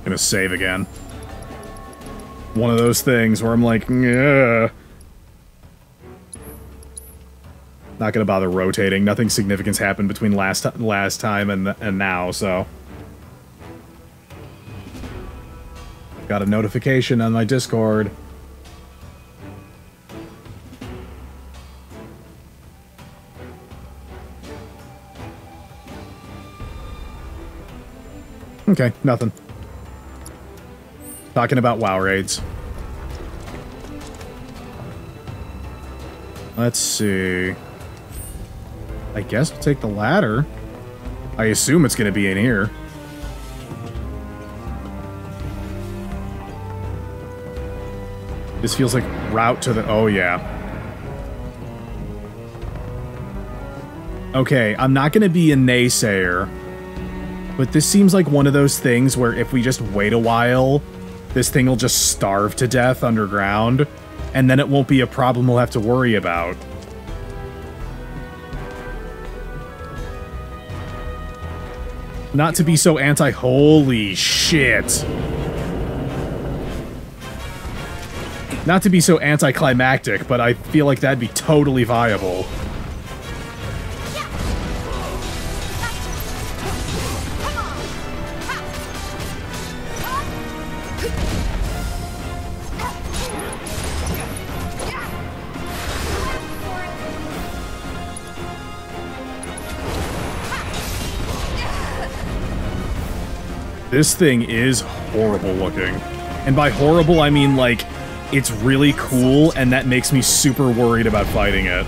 Gonna save again. One of those things where I'm like, yeah. Not gonna bother rotating. Nothing significant's happened between last last time and and now, so. Got a notification on my Discord. Okay, nothing. Talking about WoW raids. Let's see. I guess we'll take the ladder. I assume it's gonna be in here. This feels like route to the... Oh, yeah. Okay, I'm not gonna be a naysayer, but this seems like one of those things where if we just wait a while, this thing will just starve to death underground, and then it won't be a problem we'll have to worry about. Not to be so anti- holy shit. Not to be so anticlimactic, but I feel like that'd be totally viable. This thing is horrible looking. And by horrible, I mean, like, it's really cool, and that makes me super worried about fighting it.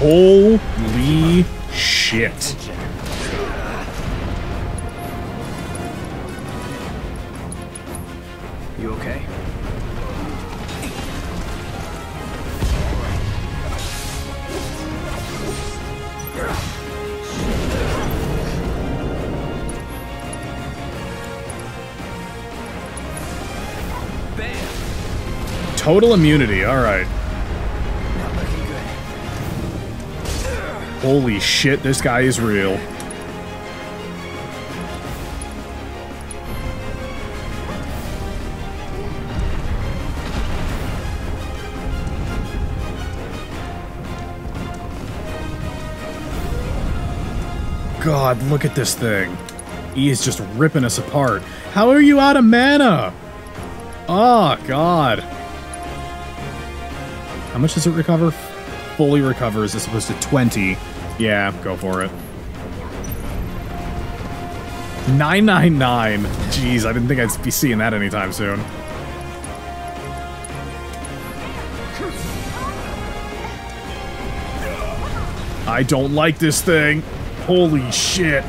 Holy shit. You okay? Total immunity, alright. Holy shit, this guy is real. god, look at this thing. He is just ripping us apart. How are you out of mana? Oh, god. How much does it recover? Fully recovers as opposed to twenty. Yeah, go for it. nine nine nine. Jeez, I didn't think I'd be seeing that anytime soon. I don't like this thing. Holy shit.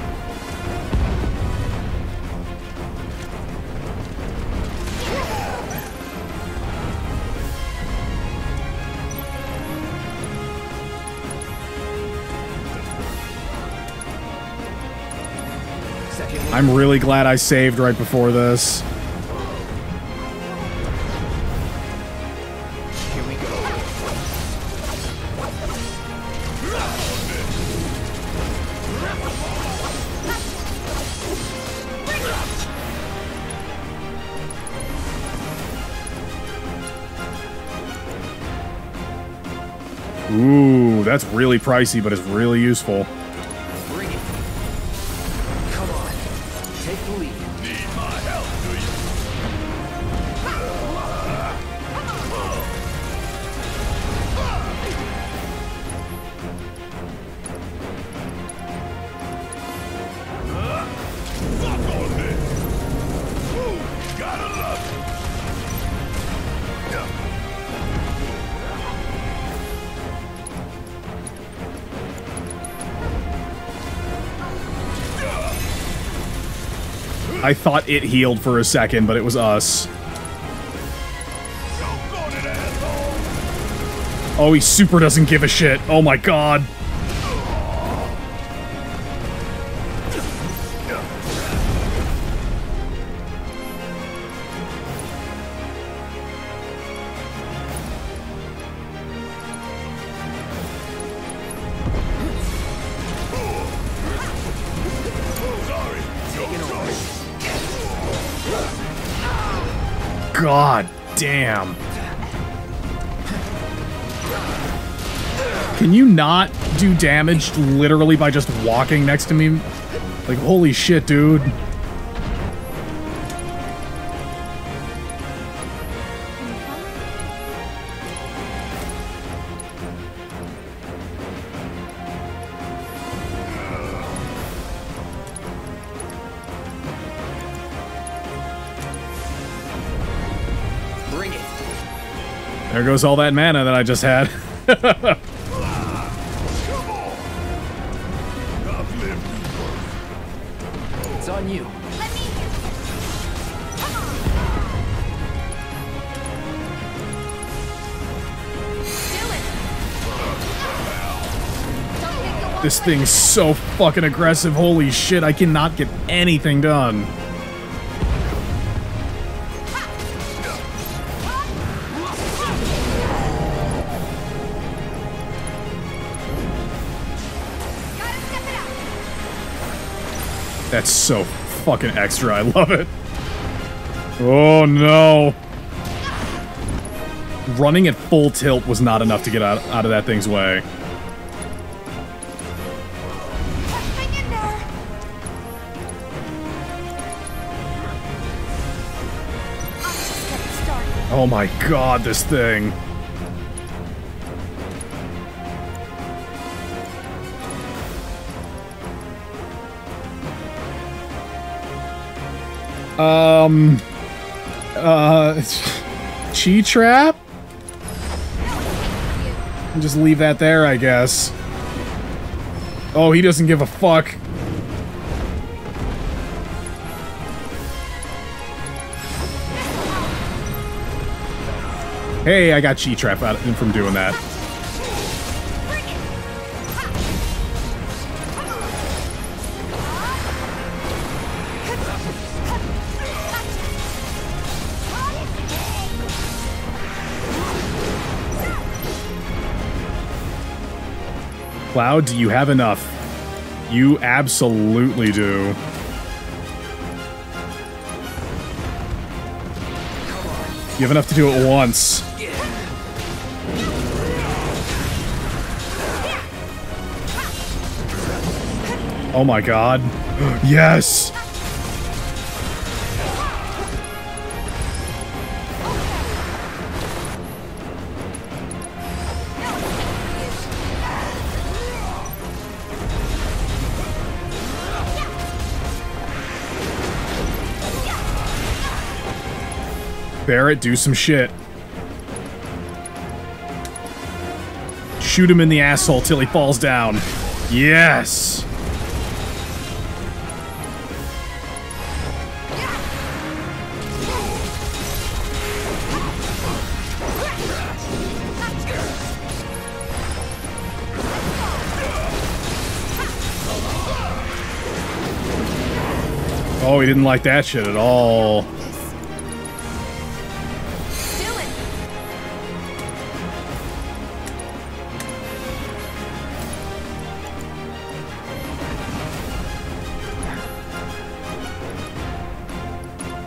I'm really glad I saved right before this. Here we go. Ooh, that's really pricey, but it's really useful. I thought it healed for a second, but it was us. Oh, he super doesn't give a shit. Oh my god. God damn. Can you not do damage literally by just walking next to me? Like, holy shit, dude. There goes all that mana that I just had. It's on you. Let me hear you. Come on. Do it. This thing's so fucking aggressive. Holy shit, I cannot get anything done. That's so fucking extra, I love it. Oh no. Running at full tilt was not enough to get out, out of that thing's way. Oh my god, this thing. Um, uh, Chi-Trap? Just leave that there, I guess. Oh, he doesn't give a fuck. Hey, I got Chi-Trap out of him from doing that. Cloud, do you have enough? You absolutely do. You have enough to do it once. Oh my god. Yes! Barrett, do some shit. Shoot him in the asshole till he falls down. Yes! Oh, he didn't like that shit at all.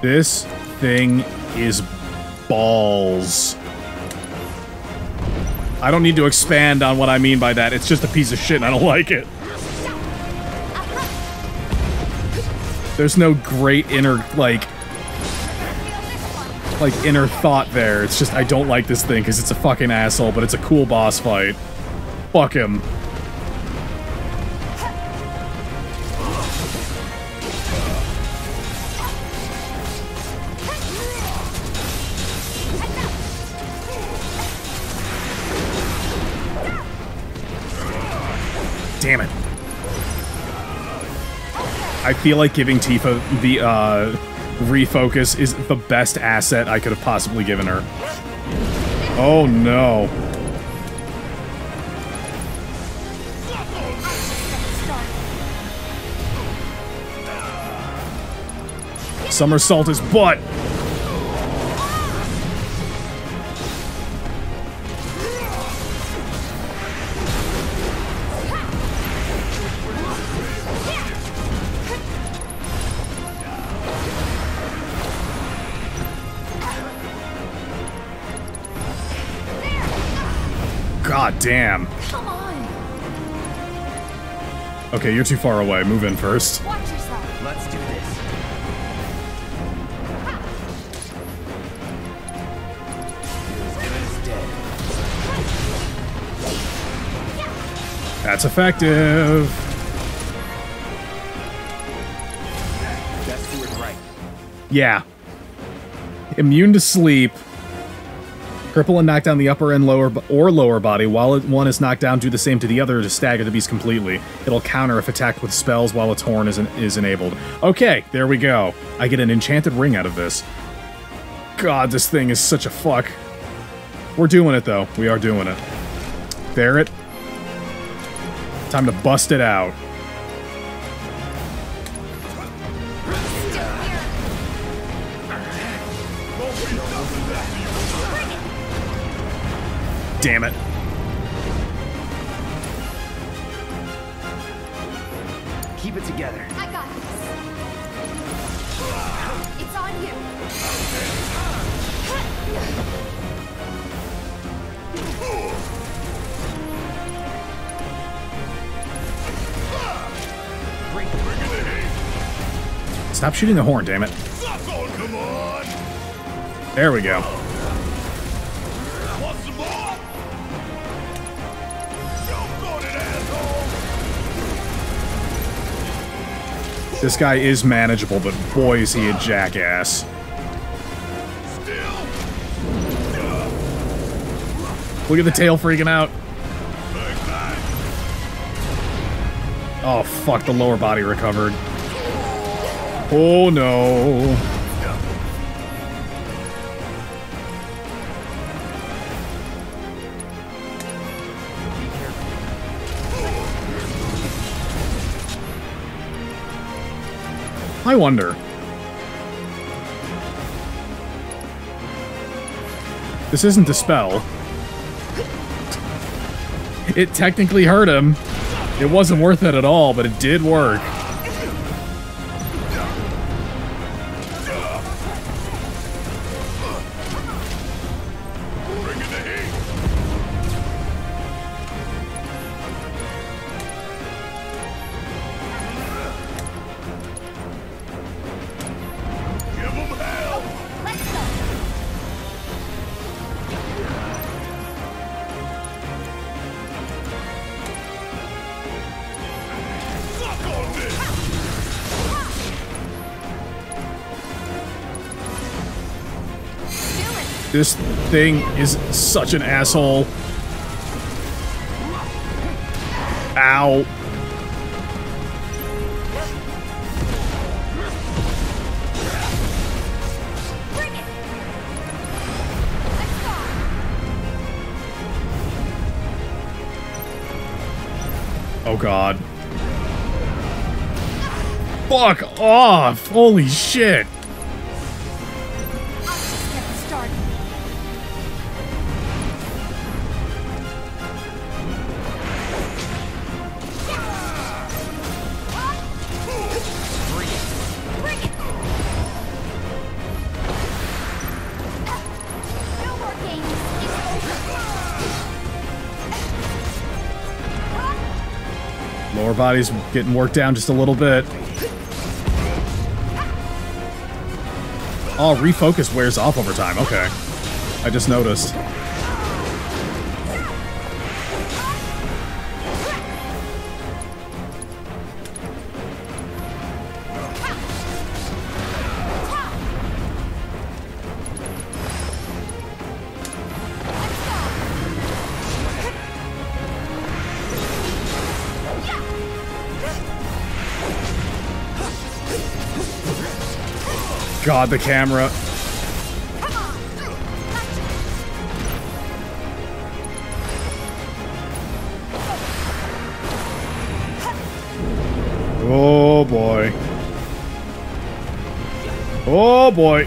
This thing is balls. I don't need to expand on what I mean by that. It's just a piece of shit and I don't like it. There's no great inner, like... Like, inner thought there. It's just, I don't like this thing because it's a fucking asshole, but it's a cool boss fight. Fuck him. Damn it. I feel like giving Tifa the uh, refocus is the best asset I could have possibly given her. Oh no. Somersault his butt! Damn. Come on. Okay, you're too far away. Move in first. Watch yourself. Let's do this. That's effective. That's doing right. Yeah. Immune to sleep. Cripple and knock down the upper and lower or lower body while it, one is knocked down. Do the same to the other to stagger the beast completely. It'll counter if attacked with spells while its horn is en is enabled. Okay, there we go. I get an enchanted ring out of this. God, this thing is such a fuck. We're doing it though. We are doing it. Barrett, time to bust it out. Damn it. Keep it together. I got this. It's on you. Stop shooting the horn, damn it. Come on. There we go. This guy is manageable, but boy is he a jackass. Look at the tail freaking out. Oh fuck, the lower body recovered. Oh no. I wonder. This isn't a spell. It technically hurt him. It wasn't worth it at all, but it did work. This thing is such an asshole. Ow. Oh god. Fuck off! Holy shit! Body's getting worked down just a little bit. Oh, refocus wears off over time. Okay. I just noticed. God, the camera. Come on. Oh boy. Oh boy.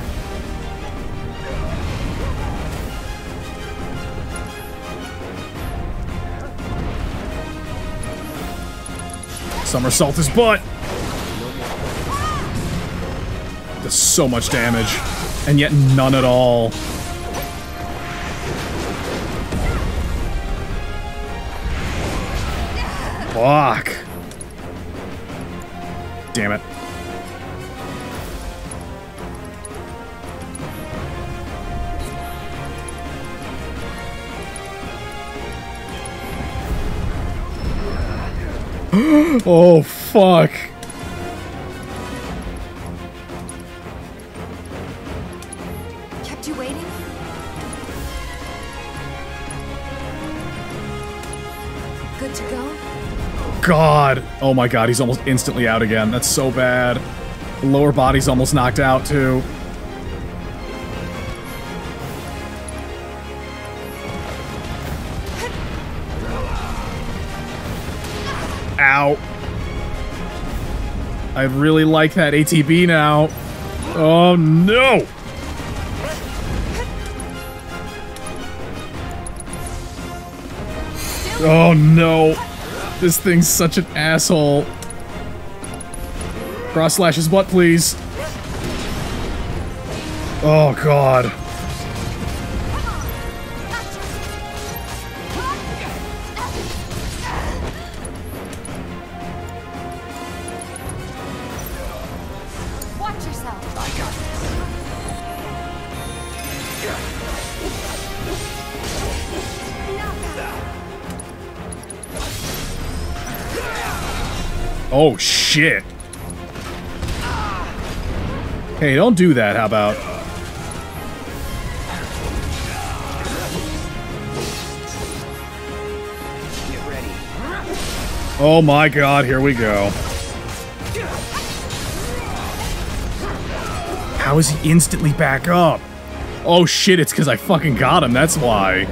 Somersault his butt. So much damage, and yet none at all. Fuck. Damn it. Oh, fuck. God. Oh my god, he's almost instantly out again. That's so bad. The lower body's almost knocked out, too. Ow. I really like that A T B now. Oh no! Oh no! This thing's such an asshole. Cross slash his butt, please. Oh, God. Watch yourself. I got this. Oh, shit. Hey, don't do that, how about? Get ready. Oh my god, here we go. How is he instantly back up? Oh shit, it's because I fucking got him, that's why.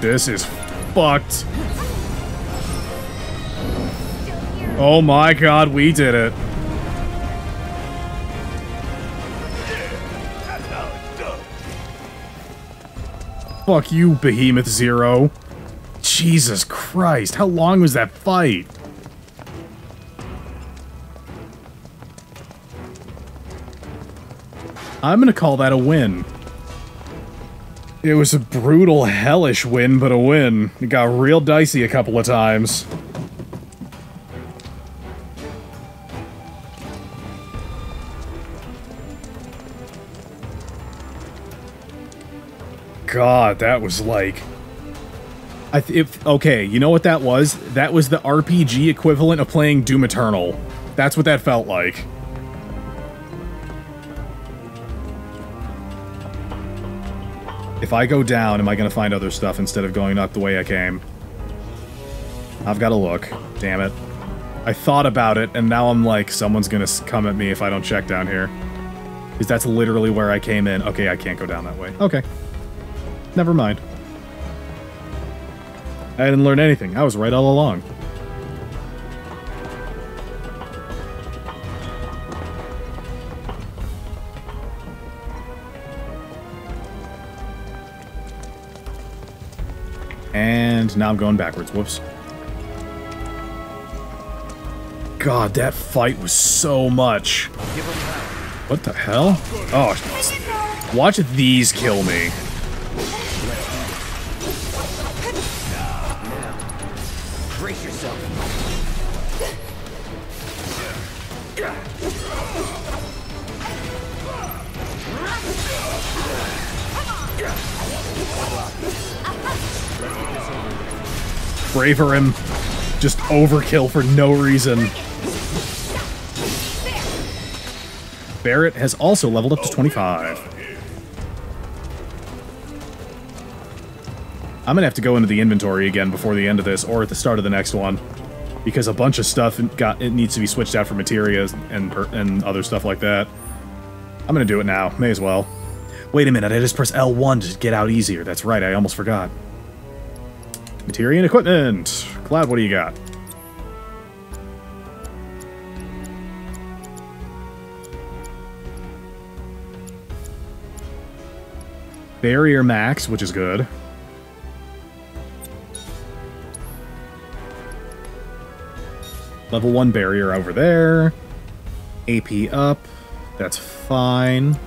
This is fucked. Oh my god, we did it. Fuck you, Behemoth Zero. Jesus Christ, how long was that fight? I'm gonna call that a win. It was a brutal, hellish win, but a win. It got real dicey a couple of times. god, that was like... I th if, okay, you know what that was? That was the R P G equivalent of playing Doom Eternal. That's what that felt like. If I go down, am I going to find other stuff instead of going up the way I came? I've got to look. Damn it. I thought about it, and now I'm like, someone's going to come at me if I don't check down here. Because that's literally where I came in. Okay, I can't go down that way. Okay. Never mind. I didn't learn anything. I was right all along. And now I'm going backwards. Whoops. God, that fight was so much. What the hell? Oh, watch these kill me. Braver him. Just overkill for no reason. Barrett has also leveled up to twenty-five. I'm gonna have to go into the inventory again before the end of this, or at the start of the next one, because a bunch of stuff got it needs to be switched out for materia and and other stuff like that. I'm gonna do it now. May as well. Wait a minute! I just press L one to get out easier. That's right. I almost forgot. Materia and equipment. Cloud, what do you got? Barrier max, which is good. Level one barrier over there. A P up. That's fine.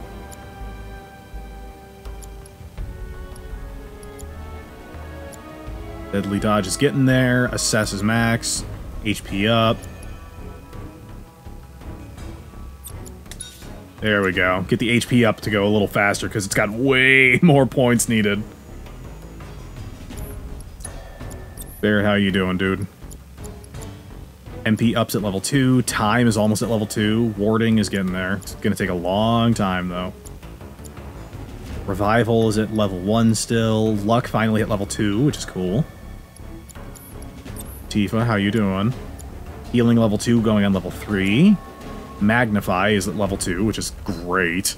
Deadly dodge is getting there. Assess is max. H P up. There we go. Get the H P up to go a little faster, because it's got way more points needed. Barrett, how you doing, dude? M P up's at level two. Time is almost at level two. Warding is getting there. It's going to take a long time, though. Revival is at level one still. Luck finally at level two, which is cool. Tifa, how you doing? Healing level two going on level three. Magnify is at level two, which is great.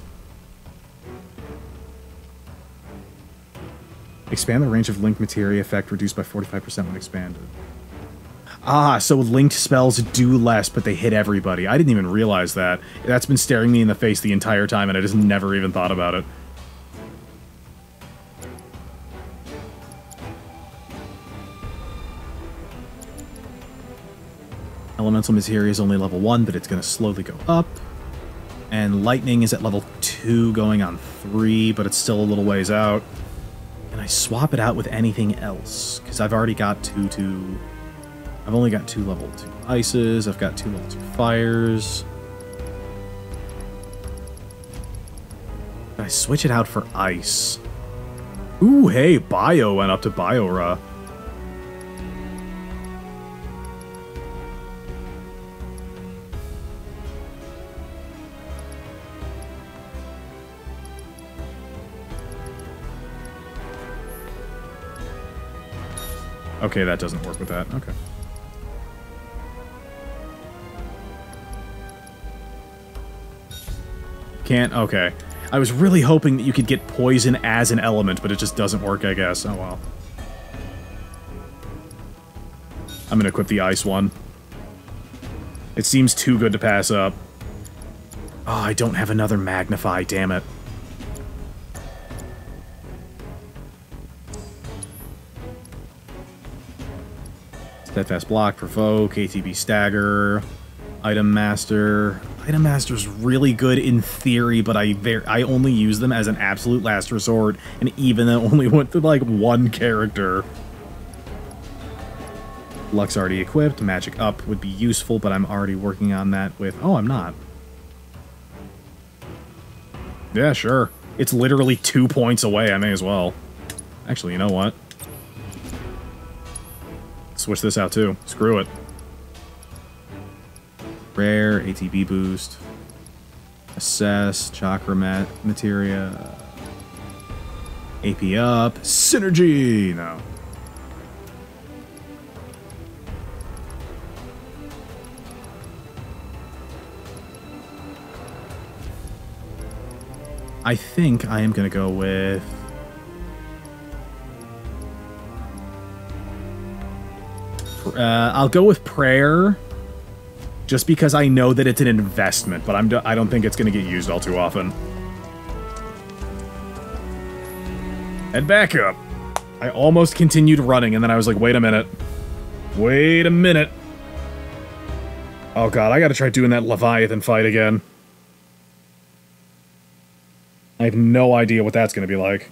Expand the range of linked materia effect reduced by forty-five percent when expanded. Ah, so linked spells do less, but they hit everybody. I didn't even realize that. That's been staring me in the face the entire time, and I just never even thought about it. Elemental materia is only level one, but it's going to slowly go up. And lightning is at level two going on three, but it's still a little ways out. And I swap it out with anything else, because I've already got two two... I've only got two level two ices, I've got two level two fires. I switch it out for ice. Ooh, hey, Bio went up to Biora. Okay, that doesn't work with that. Okay. Can't? Okay. I was really hoping that you could get poison as an element, but it just doesn't work, I guess. Oh, well. I'm gonna equip the ice one. It seems too good to pass up. Oh, I don't have another magnify, damn it. Steadfast block, provoke, A T B stagger, item master. Item master's really good in theory, but I ver I only use them as an absolute last resort, and even though only went through like one character. Luck's already equipped. Magic up would be useful, but I'm already working on that with. Oh, I'm not. Yeah, sure. It's literally two points away. I may as well. Actually, you know what? Switch this out too. Screw it. Rare, A T B boost, assess, chakra mat, materia, A P up, synergy. No. I think I am gonna go with. Uh, I'll go with prayer, just because I know that it's an investment, but I'm do I don't think it's going to get used all too often. Head back up. I almost continued running, and then I was like, wait a minute. Wait a minute. Oh god, I gotta try doing that Leviathan fight again. I have no idea what that's going to be like.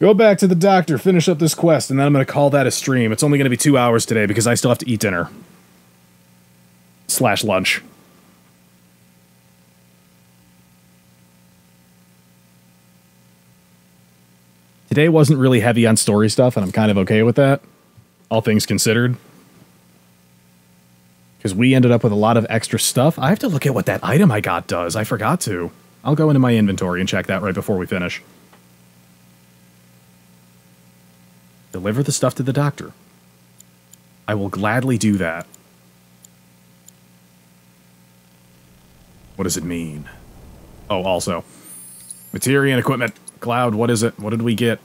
Go back to the doctor, finish up this quest, and then I'm going to call that a stream. It's only going to be two hours today because I still have to eat dinner. Slash lunch. Today wasn't really heavy on story stuff, and I'm kind of okay with that. All things considered. Because we ended up with a lot of extra stuff. I have to look at what that item I got does. I forgot to. I'll go into my inventory and check that right before we finish. Deliver the stuff to the doctor. I will gladly do that. What does it mean? Oh, also. Materia and equipment. Cloud, what is it? What did we get?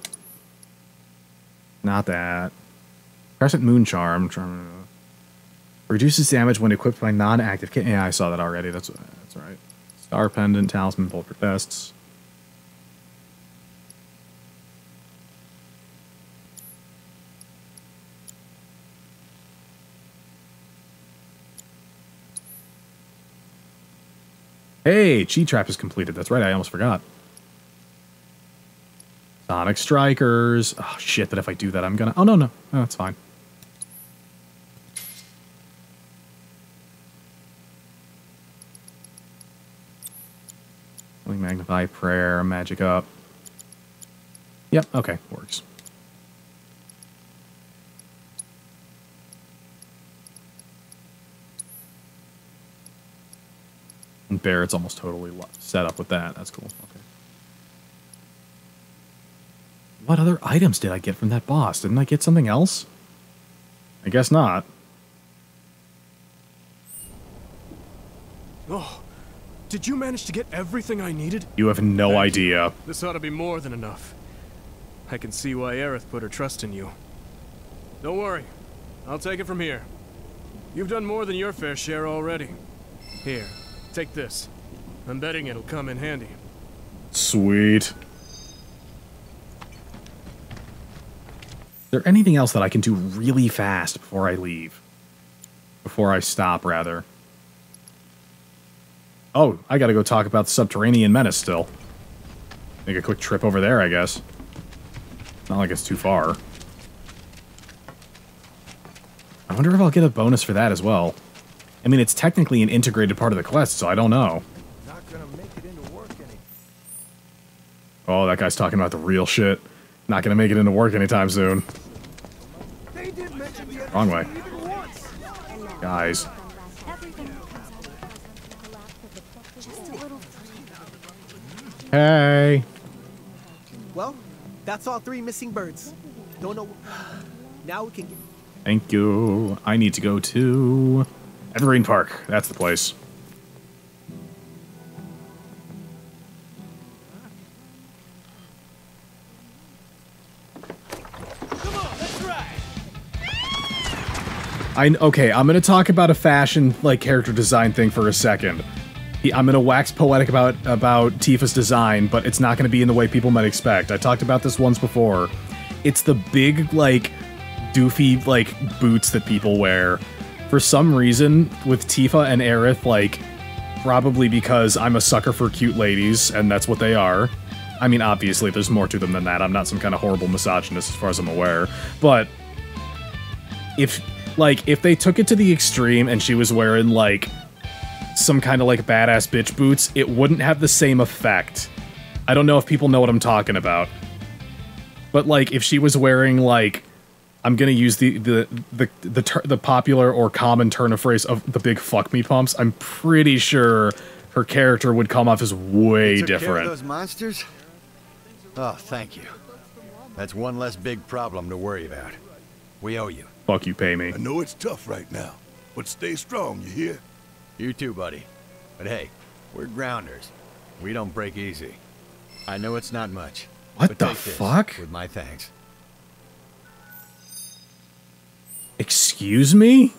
Not that. Crescent Moon Charm. Charm. Reduces damage when equipped by non-active kit. Yeah, I saw that already. That's, that's right. Star Pendant, Talisman, Bulk Vests. Hey, Chi-Trap is completed. That's right, I almost forgot. Sonic Strikers. Oh, shit, that if I do that, I'm gonna... Oh, no, no. No, that's fine. Let me magnify prayer, magic up. Yep, okay, works. And Barrett's almost totally set up with that. That's cool. Okay. What other items did I get from that boss? Didn't I get something else? I guess not. Oh, did you manage to get everything I needed? You have no Thank idea. You. This ought to be more than enough. I can see why Aerith put her trust in you. Don't worry. I'll take it from here. You've done more than your fair share already. Here. Take this. I'm betting it'll come in handy. Sweet. Is there anything else that I can do really fast before I leave? Before I stop, rather. Oh, I gotta go talk about the subterranean menace still. Make a quick trip over there, I guess. Not like it's too far. I wonder if I'll get a bonus for that as well. I mean, it's technically an integrated part of the quest, so I don't know. Not gonna make it into work any oh, that guy's talking about the real shit. Not gonna make it into work anytime soon. They did the Wrong way. Guys. Hey. Well, that's all three missing birds. Don't know. Now we can get. Thank you. I need to go too. Evergreen Park, that's the place. Come on, let's ride. I okay, I'm gonna talk about a fashion like character design thing for a second. I'm gonna wax poetic about about Tifa's design, but it's not gonna be in the way people might expect. I talked about this once before. It's the big like doofy, like, boots that people wear. For some reason, with Tifa and Aerith, like, probably because I'm a sucker for cute ladies, and that's what they are. I mean, obviously, there's more to them than that. I'm not some kind of horrible misogynist as far as I'm aware. But if, like, if they took it to the extreme and she was wearing, like, some kind of, like, badass bitch boots, it wouldn't have the same effect. I don't know if people know what I'm talking about. But, like, if she was wearing, like, I'm gonna use the the the the, ter the popular or common turn of phrase of the big fuck me pumps, I'm pretty sure her character would come off as way different. Care of those monsters? Oh, thank you. That's one less big problem to worry about. We owe you. Fuck you, pay me. I know it's tough right now, but stay strong, you hear? You too, buddy. But hey, we're grounders. We don't break easy. I know it's not much. What the fuck? With my thanks. Excuse me?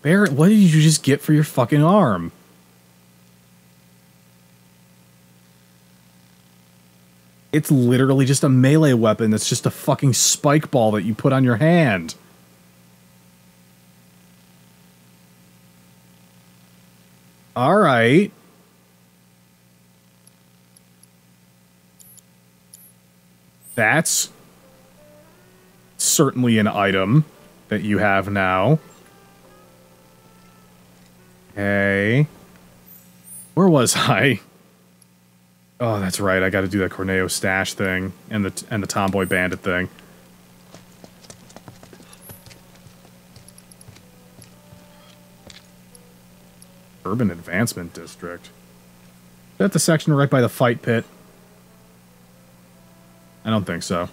Barrett, what did you just get for your fucking arm? It's literally just a melee weapon that's just a fucking spike ball that you put on your hand. Alright. That's certainly an item that you have now. Okay. Where was I? Oh, that's right. I got to do that Corneo stash thing and the and the Tomboy Bandit thing. Urban Advancement District. Is that the section right by the fight pit? I don't think so.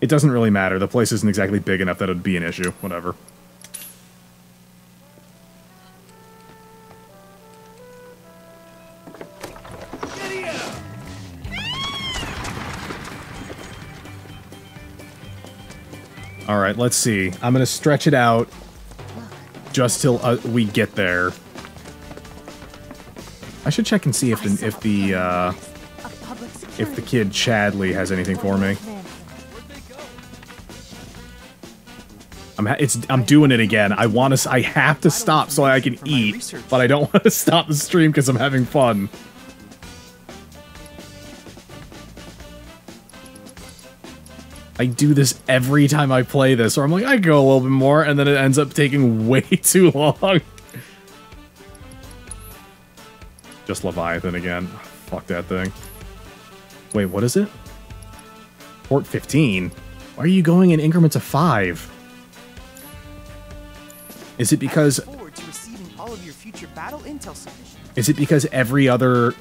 It doesn't really matter. The place isn't exactly big enough that it would be an issue. Whatever. Alright, let's see. I'm gonna stretch it out just till uh, we get there. I should check and see if the, if the, uh, if the kid Chadley has anything for me. I'm ha it's I'm doing it again. I want to. I have to stop so I can eat, but I don't want to stop the stream because I'm having fun. I do this every time I play this, or I'm like, I go a little bit more, and then it ends up taking way too long. Just Leviathan again. Fuck that thing. Wait, what is it? Port fifteen? Why are you going in increments of five? Is it because... Is it because every other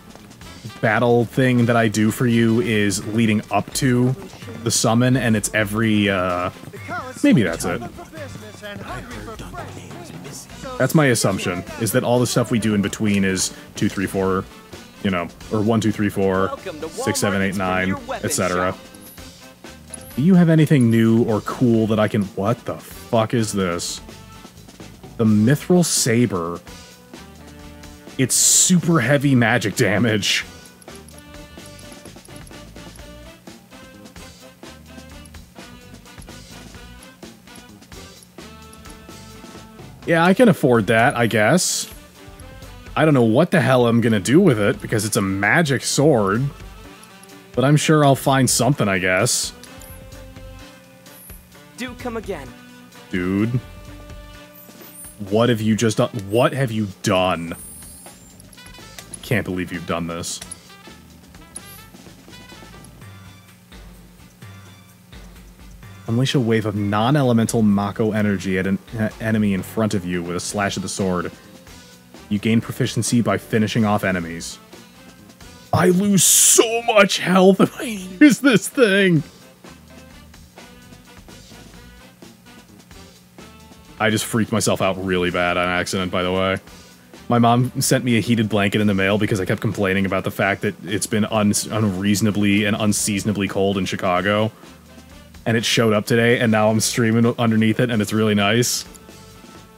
battle thing that I do for you is leading up to the summon, and it's every, uh... maybe that's it. That's my assumption, is that all the stuff we do in between is two, three, four... You know, or one, two, three, four, six, seven, eight, nine, et cetera. Do you have anything new or cool that I can... What the fuck is this? The Mithril Saber. It's super heavy magic damage. Yeah, I can afford that, I guess. I don't know what the hell I'm gonna do with it, because it's a magic sword. But I'm sure I'll find something, I guess. Do come again. Dude. What have you just done? What have you done? Can't believe you've done this. Unleash a wave of non-elemental Mako energy at an enemy in front of you with a slash of the sword. You gain proficiency by finishing off enemies. I lose so much health if I use this thing! I just freaked myself out really bad on accident, by the way. My mom sent me a heated blanket in the mail because I kept complaining about the fact that it's been un unreasonably and unseasonably cold in Chicago. And it showed up today, and now I'm streaming underneath it, and it's really nice.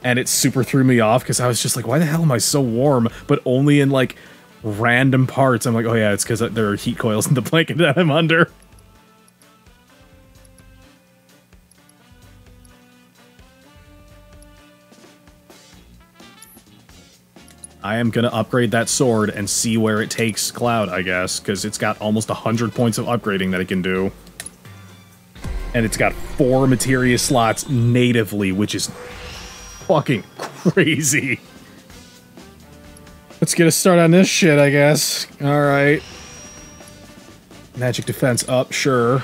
And it super threw me off because I was just like, why the hell am I so warm? But only in like random parts. I'm like, oh yeah, it's because there are heat coils in the blanket that I'm under. I am going to upgrade that sword and see where it takes Cloud, I guess, because it's got almost one hundred points of upgrading that it can do. And it's got four Materia slots natively, which is fucking crazy. Let's get a start on this shit, I guess. All right. Magic defense up, sure.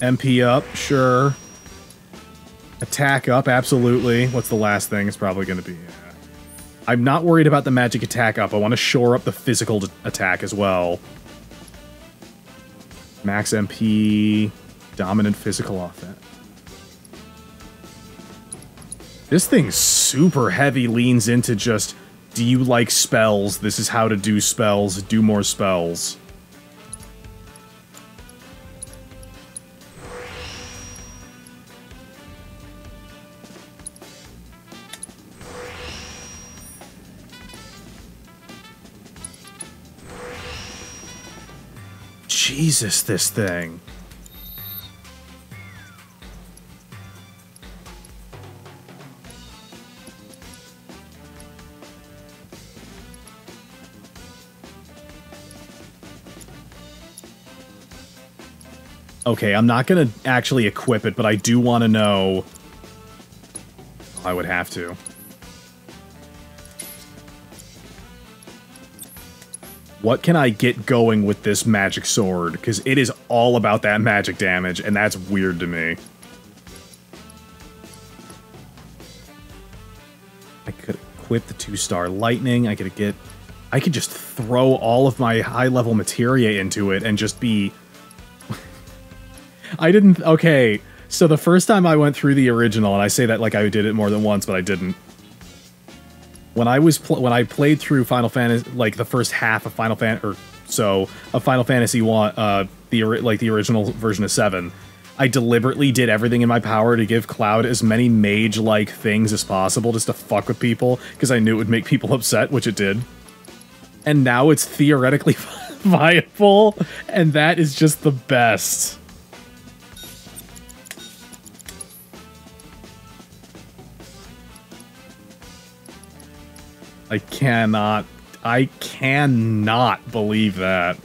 M P up, sure. Attack up, absolutely. What's the last thing? It's probably going to be... Yeah. I'm not worried about the magic attack up. I want to shore up the physical attack as well. Max M P, dominant physical offense. This thing super heavy leans into just, do you like spells? This is how to do spells. Do more spells. Jesus, this thing. Okay, I'm not going to actually equip it, but I do want to know... I would have to. What can I get going with this magic sword? Because it is all about that magic damage, and that's weird to me. I could equip the two-star lightning. I could get... I could just throw all of my high-level materia into it and just be... I didn't... Okay, so the first time I went through the original, and I say that like I did it more than once, but I didn't. When I was pl when I played through Final Fantasy, like the first half of Final Fan or so of Final Fantasy one, uh, the like the original version of seven, I deliberately did everything in my power to give Cloud as many mage-like things as possible, just to fuck with people, because I knew it would make people upset, which it did. And now it's theoretically viable, and that is just the best. I cannot, I cannot believe that.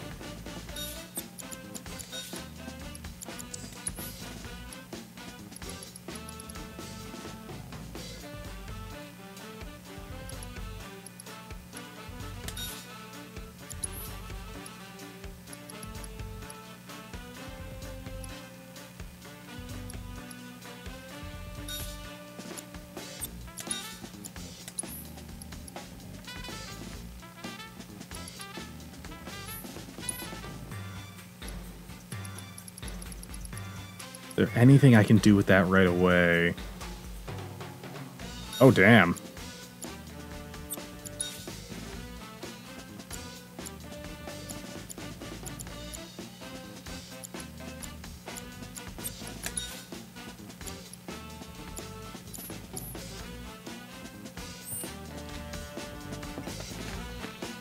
Is there anything I can do with that right away? Oh, damn.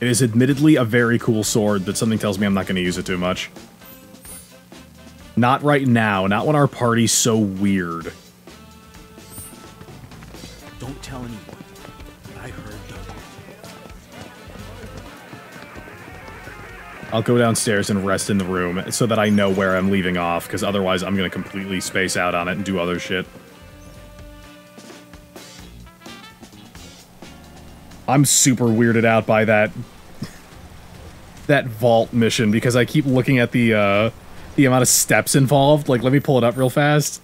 It is admittedly a very cool sword, but something tells me I'm not going to use it too much. Not right now, not when our party's so weird. Don't tell anyone. I heard that. I'll go downstairs and rest in the room so that I know where I'm leaving off, because otherwise I'm going to completely space out on it and do other shit. I'm super weirded out by that... that vault mission, because I keep looking at the, uh... the amount of steps involved. Like, let me pull it up real fast.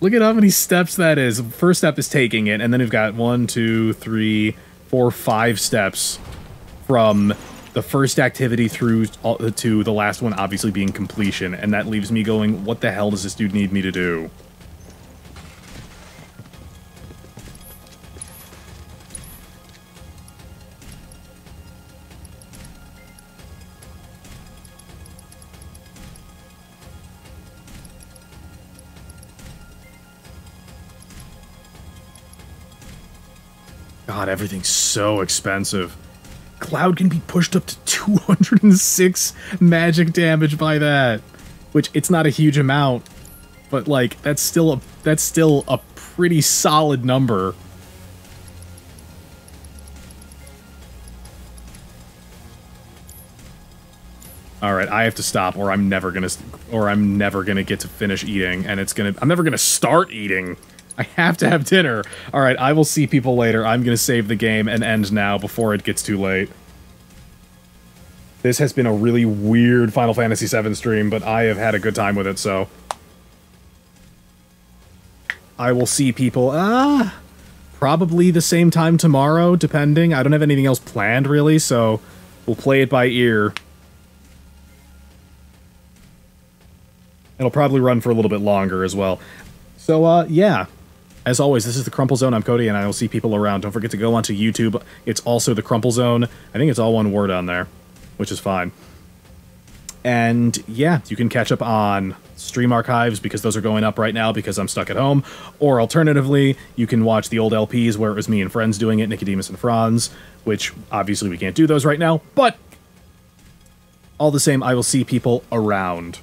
Look at how many steps that is. First step is taking it, and then we've got one, two, three, four, five steps from the first activity through to the last one, obviously being completion, and that leaves me going, what the hell does this dude need me to do? God, everything's so expensive. Cloud can be pushed up to two hundred six magic damage by that, which it's not a huge amount, but like that's still a that's still a pretty solid number. All right, I have to stop, or I'm never gonna, or I'm never gonna get to finish eating, and it's gonna. I'm never gonna start eating. I have to have dinner. All right, I will see people later. I'm gonna save the game and end now before it gets too late. This has been a really weird Final Fantasy seven stream, but I have had a good time with it. So I will see people. Ah, probably the same time tomorrow, depending. I don't have anything else planned really, so we'll play it by ear. It'll probably run for a little bit longer as well. So, uh, yeah. As always, this is The Crumplezone. I'm Cody, and I will see people around. Don't forget to go onto YouTube. It's also The Crumplezone. I think it's all one word on there, which is fine. And, yeah, you can catch up on stream archives, because those are going up right now because I'm stuck at home. Or, alternatively, you can watch the old L Ps where it was me and friends doing it, Nicodemus and Franz, which, obviously, we can't do those right now. But, all the same, I will see people around.